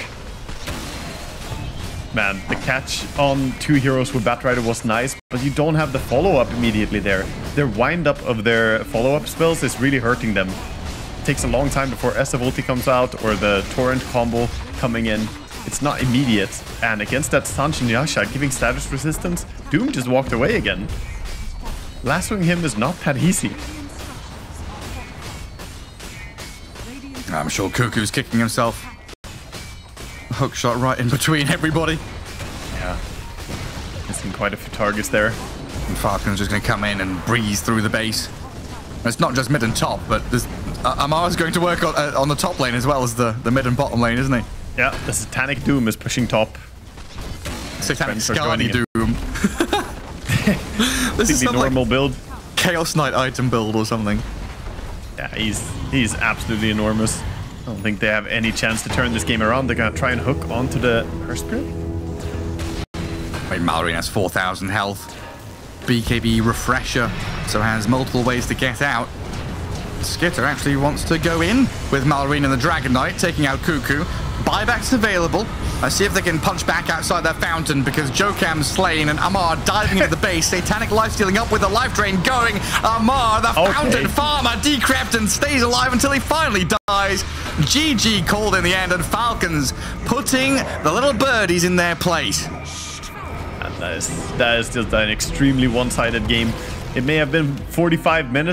Man, the catch on two heroes with Batrider was nice, but you don't have the follow-up immediately there. Their wind-up of their follow-up spells is really hurting them. It takes a long time before SF ulti comes out or the Torrent combo coming in. It's not immediate. And against that Sanshin Yasha giving status resistance, Doom just walked away again. Lassoing him is not that easy. I'm sure Cuckoo's kicking himself. Hook shot right in between everybody. Yeah. Missing quite a few targets there. And Falcon's just going to come in and breeze through the base. It's not just mid and top, but there's, Amara's going to work on the top lane as well as the mid and bottom lane, isn't he? Yeah, the Satanic Doom is pushing top. Satanic Skadi Doom. This is normal like build. Chaos Knight item build or something. Yeah, he's absolutely enormous. I don't think they have any chance to turn this game around. They're going to try and hook onto the Curse Spirit. I mean, Malrine has 4,000 health. BKB Refresher, so has multiple ways to get out. Skitter actually wants to go in with Malrine and the Dragon Knight, taking out Cuckoo. Buyback's available. Let's see if they can punch back outside their fountain because Jokam's slain and Ammar diving into the base. Satanic lifestealing up with a life drain going. Ammar, the fountain farmer, decrept and stays alive until he finally dies. GG called in the end, and Falcons putting the little birdies in their place. And that is just an extremely one-sided game. It may have been 45 minutes.